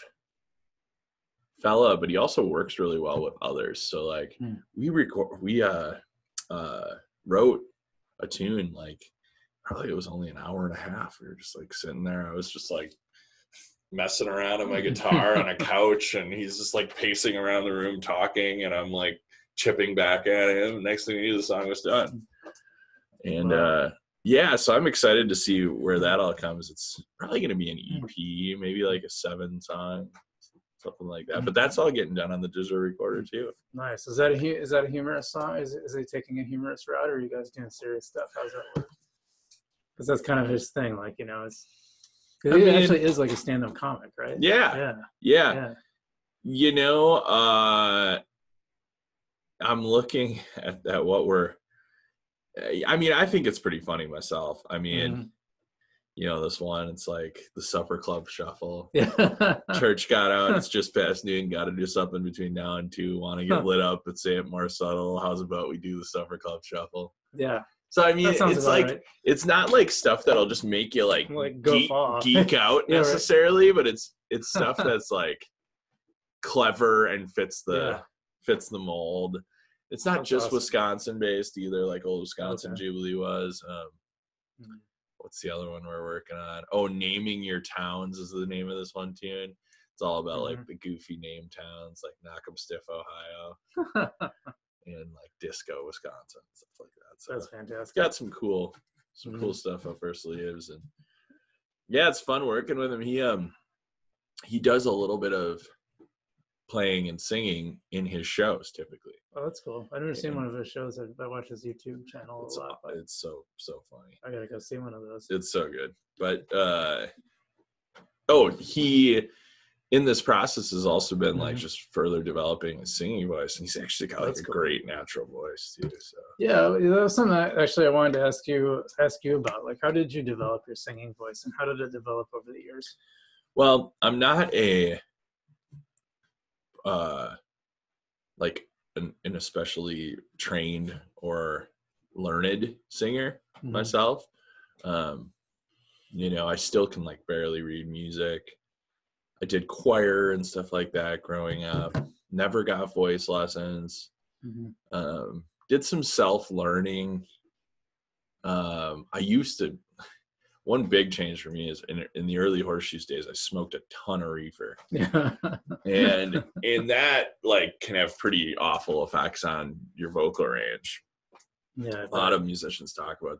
fella, but he also works really well with others. So like mm. we record, we, uh, uh wrote a tune like probably it was only an hour and a half. We were just like sitting there, I was just like messing around on my guitar on a couch, and he's just like pacing around the room talking, and I'm like chipping back at him. Next thing you knew, the song was done. And uh yeah, so I'm excited to see where that all comes. It's probably going to be an E P, maybe like a seven song, something like that. But that's all getting done on the digital recorder too. Nice. Is that a is that a humorous song? Is is he taking a humorous route, or are you guys doing serious stuff? How's that work? Because that's kind of his thing. Like, you know, it's he it actually is like a stand-up comic, right? Yeah, yeah, yeah. yeah. You know, uh, I'm looking at, at what we're. I mean, I think it's pretty funny myself. I mean. Mm-hmm. You know, this one, it's like the Supper Club Shuffle. Yeah. Church got out, it's just past noon, got to do something between now and two. Want to get lit up, but say it more subtle. How's about we do the Supper Club Shuffle? Yeah. So, I mean, it's like, right. it's not like stuff that'll just make you like, like go geek, geek out necessarily, yeah, right. but it's it's stuff that's like clever and fits the yeah. fits the mold. It's not that's just awesome. Wisconsin based either, like Old Wisconsin okay. Jubilee was. Um, mm-hmm. What's the other one we're working on? Oh, Naming Your Towns is the name of this one tune. It's all about mm-hmm. like the goofy name towns, like Knock'em Stiff, Ohio, and like Disco, Wisconsin, stuff like that. So that's fantastic. Got some cool, some mm-hmm. cool stuff up our sleeves, and yeah, it's fun working with him. He um, he does a little bit of playing and singing in his shows typically. Oh, that's cool. I've never seen one of those shows. I, I watch his YouTube channel a it's, lot. But it's so, so funny. I gotta go see one of those. It's so good. But, uh, oh, he, in this process, has also been, mm-hmm. like, just further developing his singing voice. And he's actually got, like, that's a cool. great natural voice, too. So. Yeah, that was something I, actually I wanted to ask you ask you about. Like, how did you develop your singing voice, and how did it develop over the years? Well, I'm not a, uh, like, An, an especially trained or learned singer mm-hmm. myself. Um, you know, I still can like barely read music. I did choir and stuff like that growing up. Never got voice lessons. Mm-hmm. Um, did some self-learning. Um, I used to, one big change for me is in, in the early Horseshoes days, I smoked a ton of reefer. and and that like can have pretty awful effects on your vocal range. Yeah, a lot of musicians talk about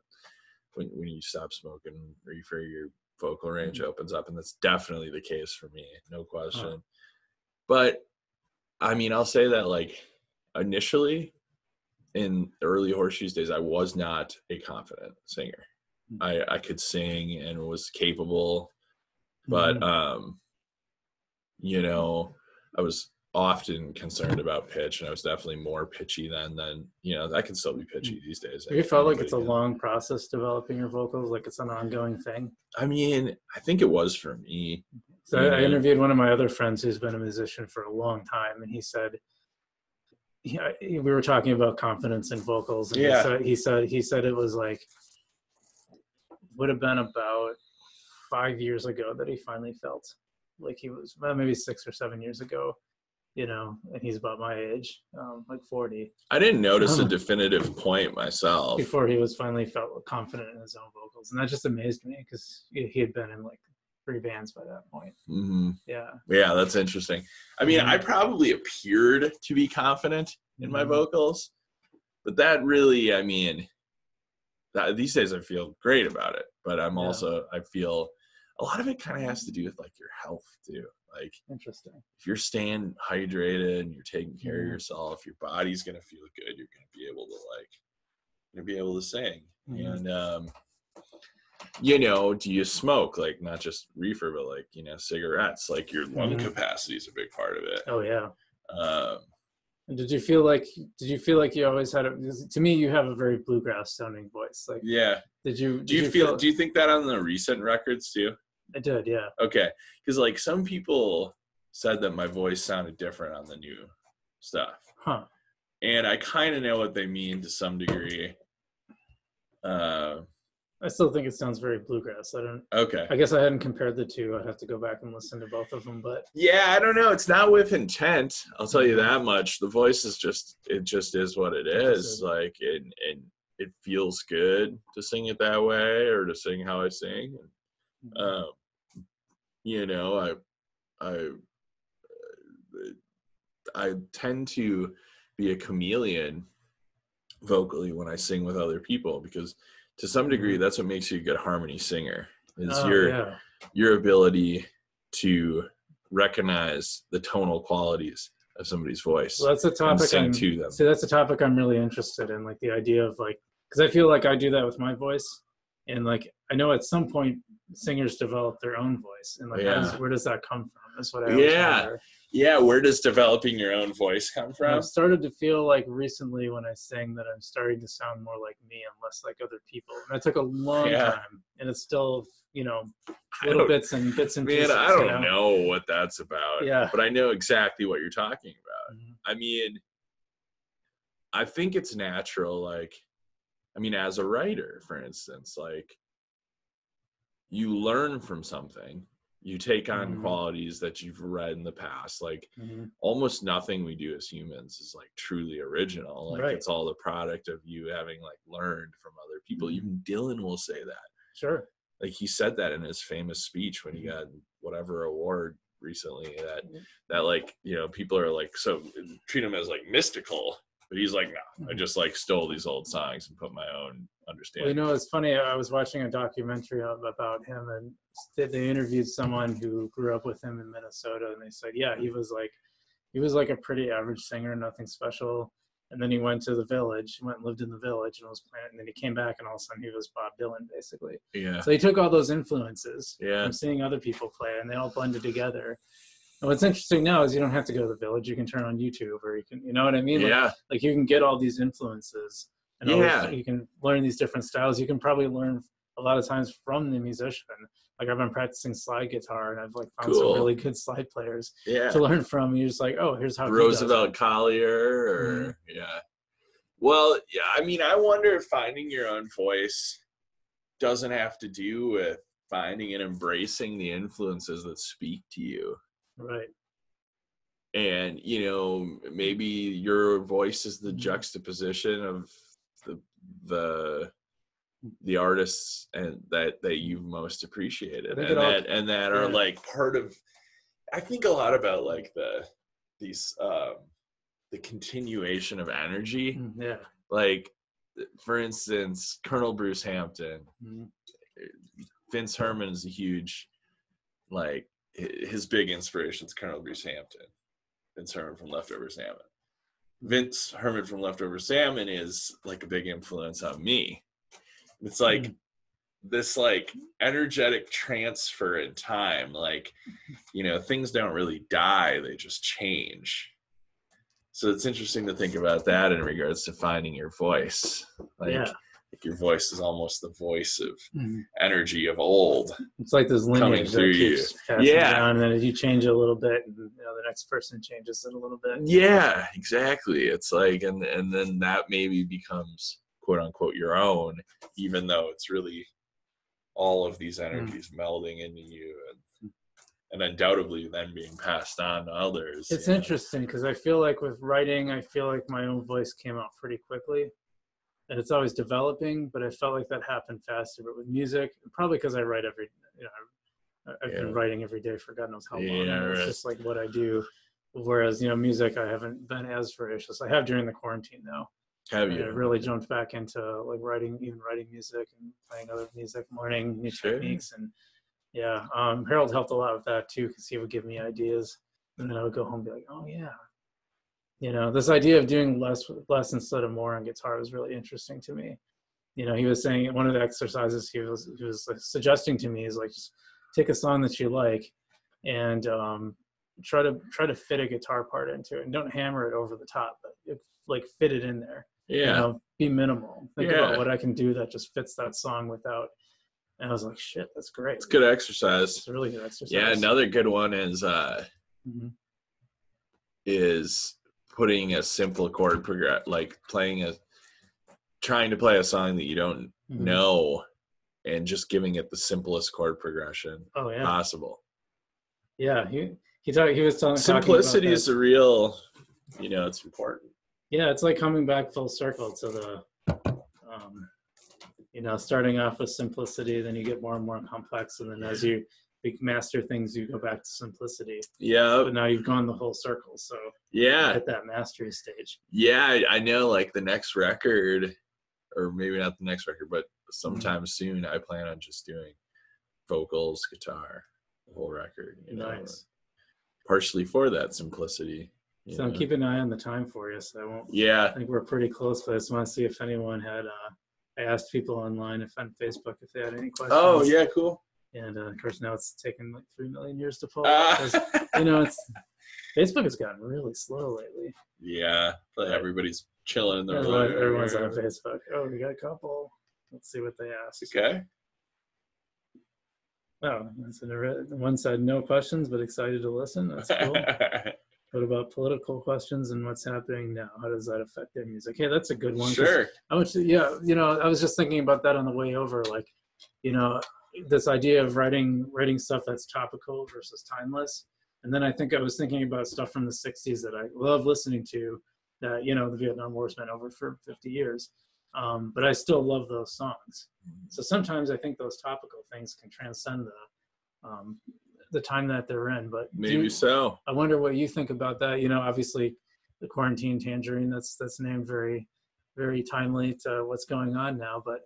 when, when you stop smoking reefer, your vocal range opens up, and that's definitely the case for me, no question. Huh. But I mean, I'll say that, like, initially in the early Horseshoes days, I was not a confident singer. I, I could sing and was capable, but um, you know, I was often concerned about pitch, and I was definitely more pitchy then than, you know, I can still be pitchy these days. Have you felt like it's a long process developing your vocals, like it's an ongoing thing? I mean, I think it was for me. So I, I interviewed one of my other friends who's been a musician for a long time, and he said, yeah, we were talking about confidence in vocals, and yeah. he said, he said he said it was like, would have been about five years ago that he finally felt like he was, well, maybe six or seven years ago, you know, and he's about my age, um, like forty. I didn't notice a definitive point myself. Before he was finally felt confident in his own vocals. And that just amazed me, because he had been in like three bands by that point. Mm-hmm. Yeah. Yeah, that's interesting. I mean, mm-hmm. I probably appeared to be confident in my mm-hmm. vocals, but that really, I mean, these days I feel great about it, but I'm also, yeah. I feel a lot of it kind of has to do with like your health too. Like, interesting. If you're staying hydrated and you're taking care mm-hmm. of yourself, your body's going to feel good. You're going to be able to like, you're going to be able to sing. Mm-hmm. And, um, you know, do you smoke? Like, not just reefer, but like, you know, cigarettes, like your lung mm-hmm. capacity is a big part of it. Oh yeah. Um, And did you feel like, did you feel like you always had a, to me, you have a very bluegrass sounding voice. Like, yeah. Did you, did do you, you feel, feel, do you think that on the recent records too? I did. Yeah. Okay. Cause like some people said that my voice sounded different on the new stuff. Huh. And I kind of know what they mean to some degree. Uh, I still think it sounds very bluegrass. I don't. Okay. I guess I hadn't compared the two. I'd have to go back and listen to both of them, but. Yeah, I don't know. It's not with intent. I'll tell you that much. The voice is just, it just is what it is. Like, and and it feels good to sing it that way, or to sing how I sing. Um, you know, I, I, I tend to be a chameleon vocally when I sing with other people, because to some degree, that's what makes you a good harmony singer, is oh, your yeah. your ability to recognize the tonal qualities of somebody's voice. Well, that's a topic I'm, to them. So that's a topic I'm really interested in, like the idea of like, because I feel like I do that with my voice, and like I know at some point singers develop their own voice, and like yeah. how does, where does that come from? That's what I always yeah wonder. Yeah, where does developing your own voice come from? I've started to feel like recently when I sing that I'm starting to sound more like me and less like other people. And that took a long yeah. time, and it's still, you know, little bits and bits and man, pieces. Man, I don't you know? know what that's about, yeah. but I know exactly what you're talking about. Mm-hmm. I mean, I think it's natural, like, I mean, as a writer, for instance, like, you learn from something. You take on mm-hmm. qualities that you've read in the past. Like mm-hmm. almost nothing we do as humans is like truly original. Like right. it's all the product of you having like learned from other people. Mm-hmm. Even Dylan will say that. Sure. Like he said that in his famous speech when he got whatever award recently, that, mm-hmm. that like, you know, people are like, so treat him as like mystical, but he's like, no, I just like stole these old songs and put my own understanding. Well, you know, it's funny. I was watching a documentary about him, and they, they interviewed someone who grew up with him in Minnesota, and they said, yeah, he was like, he was like a pretty average singer, nothing special. And then he went to the village, went and lived in the village, and was playing. And then he came back, and all of a sudden he was Bob Dylan, basically. Yeah. So he took all those influences yeah. from seeing other people play, and they all blended together. And what's interesting now is you don't have to go to the village. You can turn on YouTube, or you can, you know what I mean? Like, yeah. Like you can get all these influences, and yeah. all these, you can learn these different styles. You can probably learn a lot of times from the musician. Like I've been practicing slide guitar, and I've like found cool. some really good slide players yeah. to learn from. And you're just like, oh, here's how Roosevelt he does Collier, or mm-hmm. yeah. Well, yeah. I mean, I wonder if finding your own voice doesn't have to do with finding and embracing the influences that speak to you. Right. And, you know, maybe your voice is the juxtaposition of the the the artists and that that you've most appreciated, and that all, and that yeah. are like part of, I think a lot about like the these um the continuation of energy. Yeah. Like for instance, Colonel Bruce Hampton, mm-hmm. Vince Herman is a huge, like, his big inspiration is Colonel Bruce Hampton. Vince Herman from Leftover Salmon. Vince Herman from Leftover Salmon is like a big influence on me. It's like mm. this like energetic transfer in time. Like, you know, things don't really die, they just change. So it's interesting to think about that in regards to finding your voice. Like, yeah. like your voice is almost the voice of mm. energy of old. It's like this lineage that keeps passing yeah. down, and then as you change it a little bit, and you know, the next person changes it a little bit. Yeah, exactly. It's like, and and then that maybe becomes quote unquote your own, even though it's really all of these energies mm. melding into you. And, and undoubtedly then being passed on to others. It's interesting because I feel like with writing, I feel like my own voice came out pretty quickly. And it's always developing, but I felt like that happened faster. But with music, probably because I write every, you know, I've yeah. been writing every day for God knows how long. Yeah, right. It's just like what I do. Whereas, you know, music, I haven't been as voracious. I have during the quarantine though. Have you? I really jumped back into like writing, even writing music and playing other music, learning new sure. techniques and. Yeah, um, Harold helped a lot with that too, because he would give me ideas, and then I would go home and be like, "Oh yeah," you know. This idea of doing less, less instead of more on guitar was really interesting to me. You know, he was saying one of the exercises he was he was like, suggesting to me is like just take a song that you like, and um, try to try to fit a guitar part into it, and don't hammer it over the top, but it, like fit it in there. Yeah, you know, be minimal. Think yeah. about what I can do that just fits that song without. And I was like, shit, that's great. It's good exercise. It's a really good exercise. Yeah, another good one is uh, mm-hmm. is putting a simple chord progress, like playing a, trying to play a song that you don't mm-hmm. know and just giving it the simplest chord progression oh, yeah. possible. Yeah, he he, talk, he was telling simplicity is a real, you know, it's important. Yeah, it's like coming back full circle to the... Um, You know, starting off with simplicity, then you get more and more complex, and then as you master things, you go back to simplicity. Yeah. But now you've gone the whole circle, so yeah, at that mastery stage. Yeah, I know. Like the next record, or maybe not the next record, but sometime mm-hmm. soon, I plan on just doing vocals, guitar, the whole record. You know, nice. Partially for that simplicity. So know? I'm keeping an eye on the time for you, so I won't. Yeah. I think we're pretty close, but I just want to see if anyone had. Uh, I asked people online if on Facebook if they had any questions. Oh yeah, cool. And uh, of course now it's taken like three million years to pull. Uh, you know, it's Facebook has gotten really slow lately. Yeah, like everybody's chilling in their Everyone, room. Everyone's on Facebook. Oh, we got a couple. Let's see what they asked. Okay. Oh, one said no questions but excited to listen. That's cool. What about political questions and what's happening now? How does that affect their music? Hey, that's a good one. Sure. I want to, yeah, you know, I was just thinking about that on the way over. Like, you know, this idea of writing writing stuff that's topical versus timeless. And then I think I was thinking about stuff from the sixties that I love listening to that, you know, the Vietnam War's been over for fifty years. Um, but I still love those songs. So sometimes I think those topical things can transcend the um the time that they're in, but maybe you, so I wonder what you think about that. You know, obviously the Quarantine Tangerine, that's that's named very very timely to what's going on now, but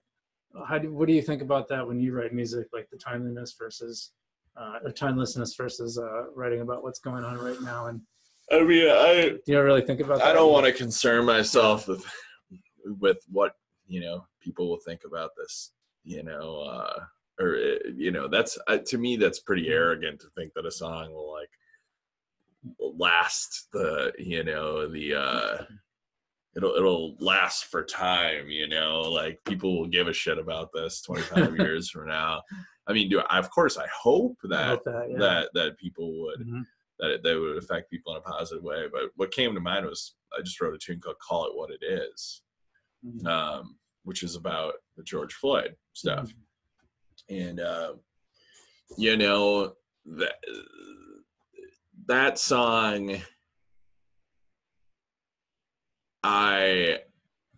how do what do you think about that when you write music, like the timeliness versus uh or timelessness versus uh writing about what's going on right now? And I mean, I you don't really think about that. I don't want to concern myself with with what, you know, people will think about this, you know, uh or, you know, that's, uh, to me, that's pretty arrogant to think that a song will, like, last the, you know, the, uh, it'll, it'll last for time, you know, like, people will give a shit about this twenty-five years from now. I mean, do I, of course, I hope that, I hope that, yeah. that, that people would, mm-hmm. that it, that would affect people in a positive way. But what came to mind was, I just wrote a tune called Call It What It Is, mm-hmm. um, which is about the George Floyd stuff. Mm-hmm. And, uh, you know, that, that song, I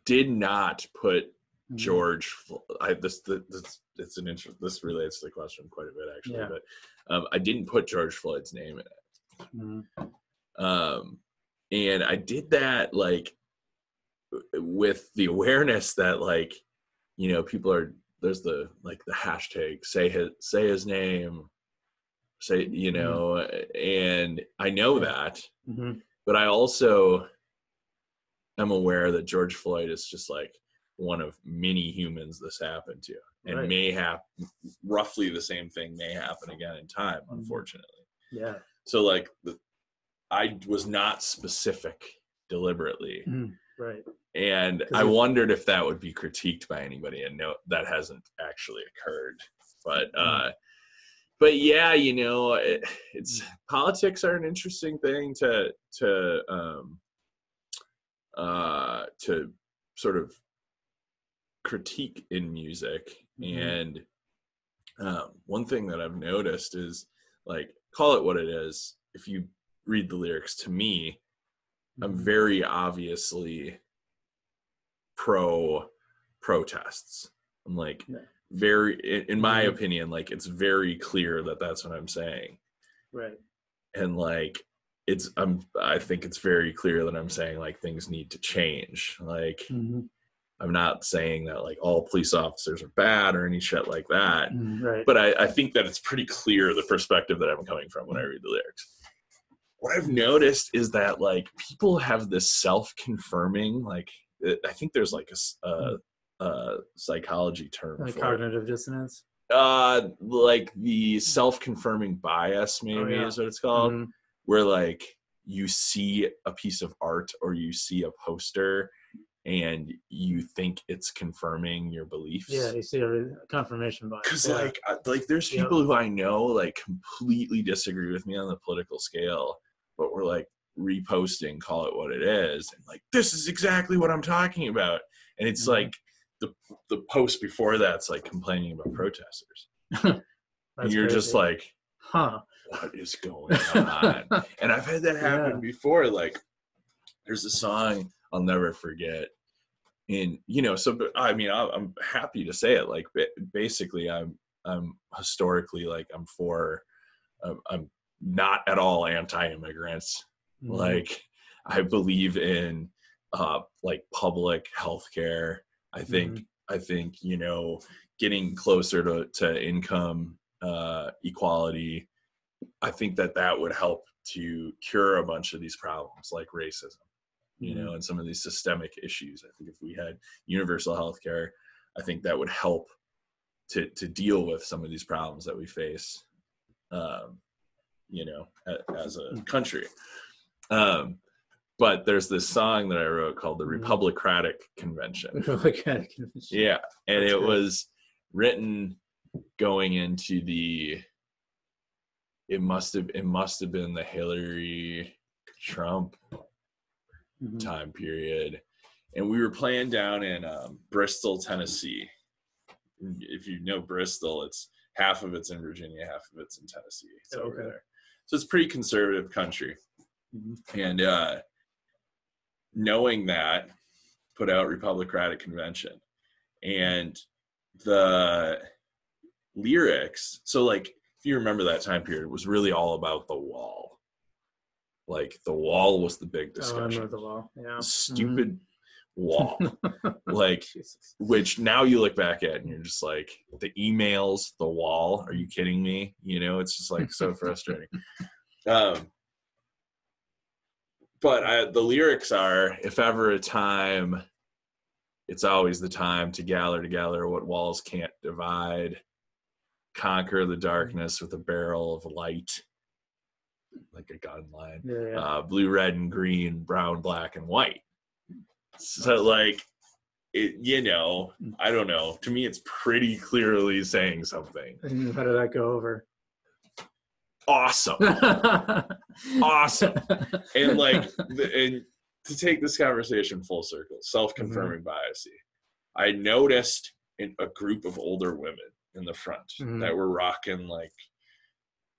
did not put mm-hmm. George, I, this, this, it's an interest, this relates to the question quite a bit actually, yeah. but, um, I didn't put George Floyd's name in it. Mm-hmm. Um, and I did that like with the awareness that, like, you know, people are, there's the, like, the hashtag, say his, say his name, say, you know, and I know that, mm-hmm. but I also am aware that George Floyd is just like one of many humans this happened to, and right. may have roughly the same thing may happen again in time, unfortunately. Yeah. So like the, I was not specific deliberately. Mm, right. And I wondered if that would be critiqued by anybody, and no, that hasn't actually occurred, but, uh, but yeah, you know, it, it's politics are an interesting thing to, to, um, uh, to sort of critique in music. Mm-hmm. And, um, one thing that I've noticed is, like, Call It What It Is, if you read the lyrics, to me, I'm very obviously pro protests. I'm like, yeah. very, in my opinion, like, it's very clear that that's what I'm saying. Right. And like, it's, I'm, I think it's very clear that I'm saying, like, things need to change. Like, mm-hmm. I'm not saying that, like, all police officers are bad or any shit like that. Right. But I, I think that it's pretty clear the perspective that I'm coming from when I read the lyrics. What I've noticed is that, like, people have this self-confirming, like, I think there's like a, a, a psychology term, like, for cognitive it. dissonance. Uh, like the self-confirming bias, maybe oh, yeah. is what it's called, mm-hmm. where, like, you see a piece of art or you see a poster and you think it's confirming your beliefs. Yeah, you see a confirmation bias. Because yeah. like, like there's people yep. who I know, like, completely disagree with me on the political scale, but we're like reposting Call It What It Is, and like, this is exactly what I'm talking about. And it's mm-hmm. like the the post before that's like complaining about protesters. And you're crazy. Just like, huh, what is going on? And I've had that happen yeah. before. Like, there's a song I'll never forget. And, you know, so, I mean, I'm happy to say it. Like, basically, I'm, I'm historically, like, I'm for, I'm not at all anti-immigrants. Mm-hmm. Like, I believe in, uh, like, public healthcare. I think, mm-hmm. I think, you know, getting closer to, to income, uh, equality. I think that that would help to cure a bunch of these problems, like racism. You know, and some of these systemic issues. I think if we had universal healthcare, I think that would help to to deal with some of these problems that we face, um, you know, as a country. Um, but there's this song that I wrote called the Republicratic Convention. Republicratic Convention. Yeah, and That's it great. was written going into the. It must have. It must have been the Hillary Trump. Mm-hmm. time period, and we were playing down in um, Bristol, Tennessee. If you know Bristol, it's half of it's in Virginia, half of it's in Tennessee. It's okay. over there, so it's pretty conservative country. Mm-hmm. And uh, knowing that, put out Republicratic Convention, and the lyrics. So, like, if you remember that time period, it was really all about the wall. Like, the wall was the big discussion. Oh, the wall. Yeah. Stupid mm-hmm. wall. Like, Jesus. Which now you look back at and you're just like, the emails, the wall, are you kidding me? You know, it's just like so frustrating. Um, but I, the lyrics are, if ever a time, it's always the time to gather together what walls can't divide, conquer the darkness with a barrel of light. Like a gun line, yeah, yeah. Uh, blue, red, and green, brown, black, and white. So, like, it, you know, I don't know. To me, it's pretty clearly saying something. And how did that go over? Awesome, awesome. And like, the, and to take this conversation full circle, self-confirming mm-hmm. bias. I noticed in a group of older women in the front mm-hmm. that were rocking like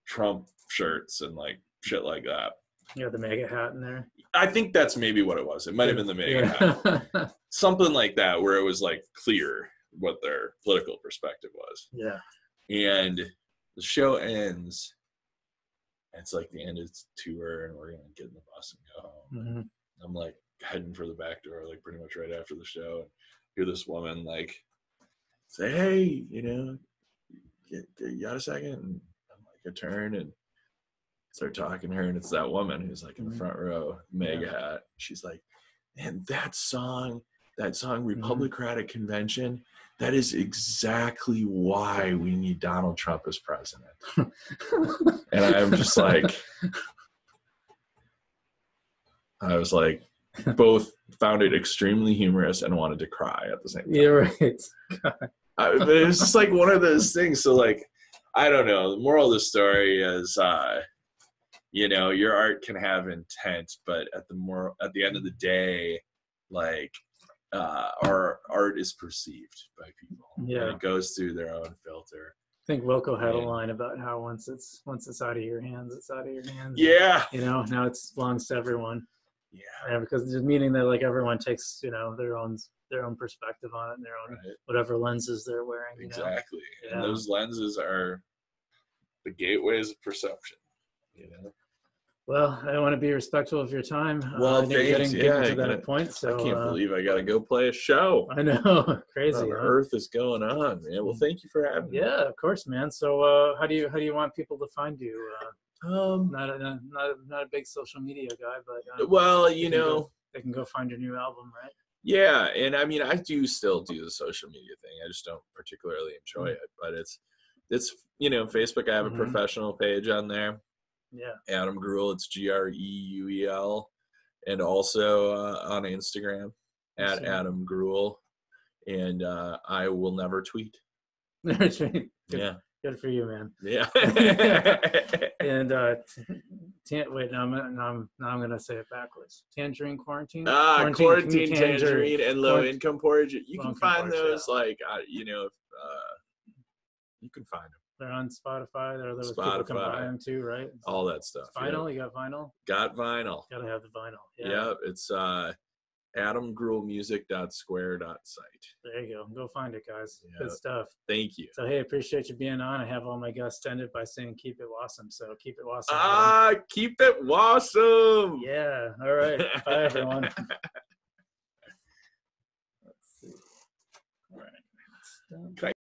Trump shirts and like shit like that. You had the mega hat in there. I think that's maybe what it was. It might have been the mega yeah. hat, something like that, where it was like clear what their political perspective was. Yeah. And the show ends. It's like the end of the tour, and we're gonna get in the bus and go home. Mm-hmm. I'm like, heading for the back door, like pretty much right after the show, and hear this woman like say, "Hey, you know, you, you got a second?" And I'm like, I turn and start talking to her, and it's that woman who's like in the front row, mega yeah. hat. She's like, "And that song, that song, Republicratic mm-hmm. Convention, that is exactly why we need Donald Trump as president." And I'm just like, I was like, both found it extremely humorous and wanted to cry at the same time. Yeah, right. I, but it was just like one of those things. So like, I don't know. The moral of the story is, uh, you know, your art can have intent, but at the more at the end of the day, like, Uh, our art is perceived by people. Yeah, and it goes through their own filter. I think Loco had and, a line about how once it's once it's out of your hands, it's out of your hands. Yeah, and, you know, now it belongs to everyone. Yeah, yeah, because just meaning that like everyone takes, you know, their own their own perspective on it, and their own right. whatever lenses they're wearing. Exactly, you know? And yeah. those lenses are the gateways of perception. You know. Well, I want to be respectful of your time. Well, uh, I think thanks. You're getting, yeah, getting to that I, point. So, I can't uh, believe I got to go play a show. I know, crazy. What on huh? earth is going on, man? Well, thank you for having me. Yeah, of course, man. So, uh, how do you how do you want people to find you? Uh, um, not a not a, not a big social media guy, but um, well, you know, go, they can go find your new album, right? Yeah, and I mean, I do still do the social media thing. I just don't particularly enjoy mm-hmm. it, but it's it's you know, Facebook. I have a mm-hmm. professional page on there. Yeah, Adam Greuel. It's G R E U E L, and also uh, on Instagram at sure. Adam Greuel. And uh, I will never tweet. Never tweet. Good, yeah, good for you, man. Yeah. And uh, t- wait, now I'm now I'm now I'm gonna say it backwards. Tangerine Quarantine. Ah, Quarantine, quarantine tangerine, tangerine and Low-Income Porridge. You can find those yeah. like uh, you know, uh, you can find them. They're on Spotify. There are those people can buy them too, right? It's all that stuff. Vinyl, yeah. You got vinyl? Got vinyl. Gotta have the vinyl. Yeah, yeah, it's uh, adam gruel music dot square dot site. There you go. Go find it, guys. Yeah. Good stuff. Thank you. So, hey, appreciate you being on. I have all my guests ended by saying keep it awesome. So keep it awesome. Ah, uh, keep it awesome. Yeah. All right. Bye, everyone. Let's see. All right. Can I-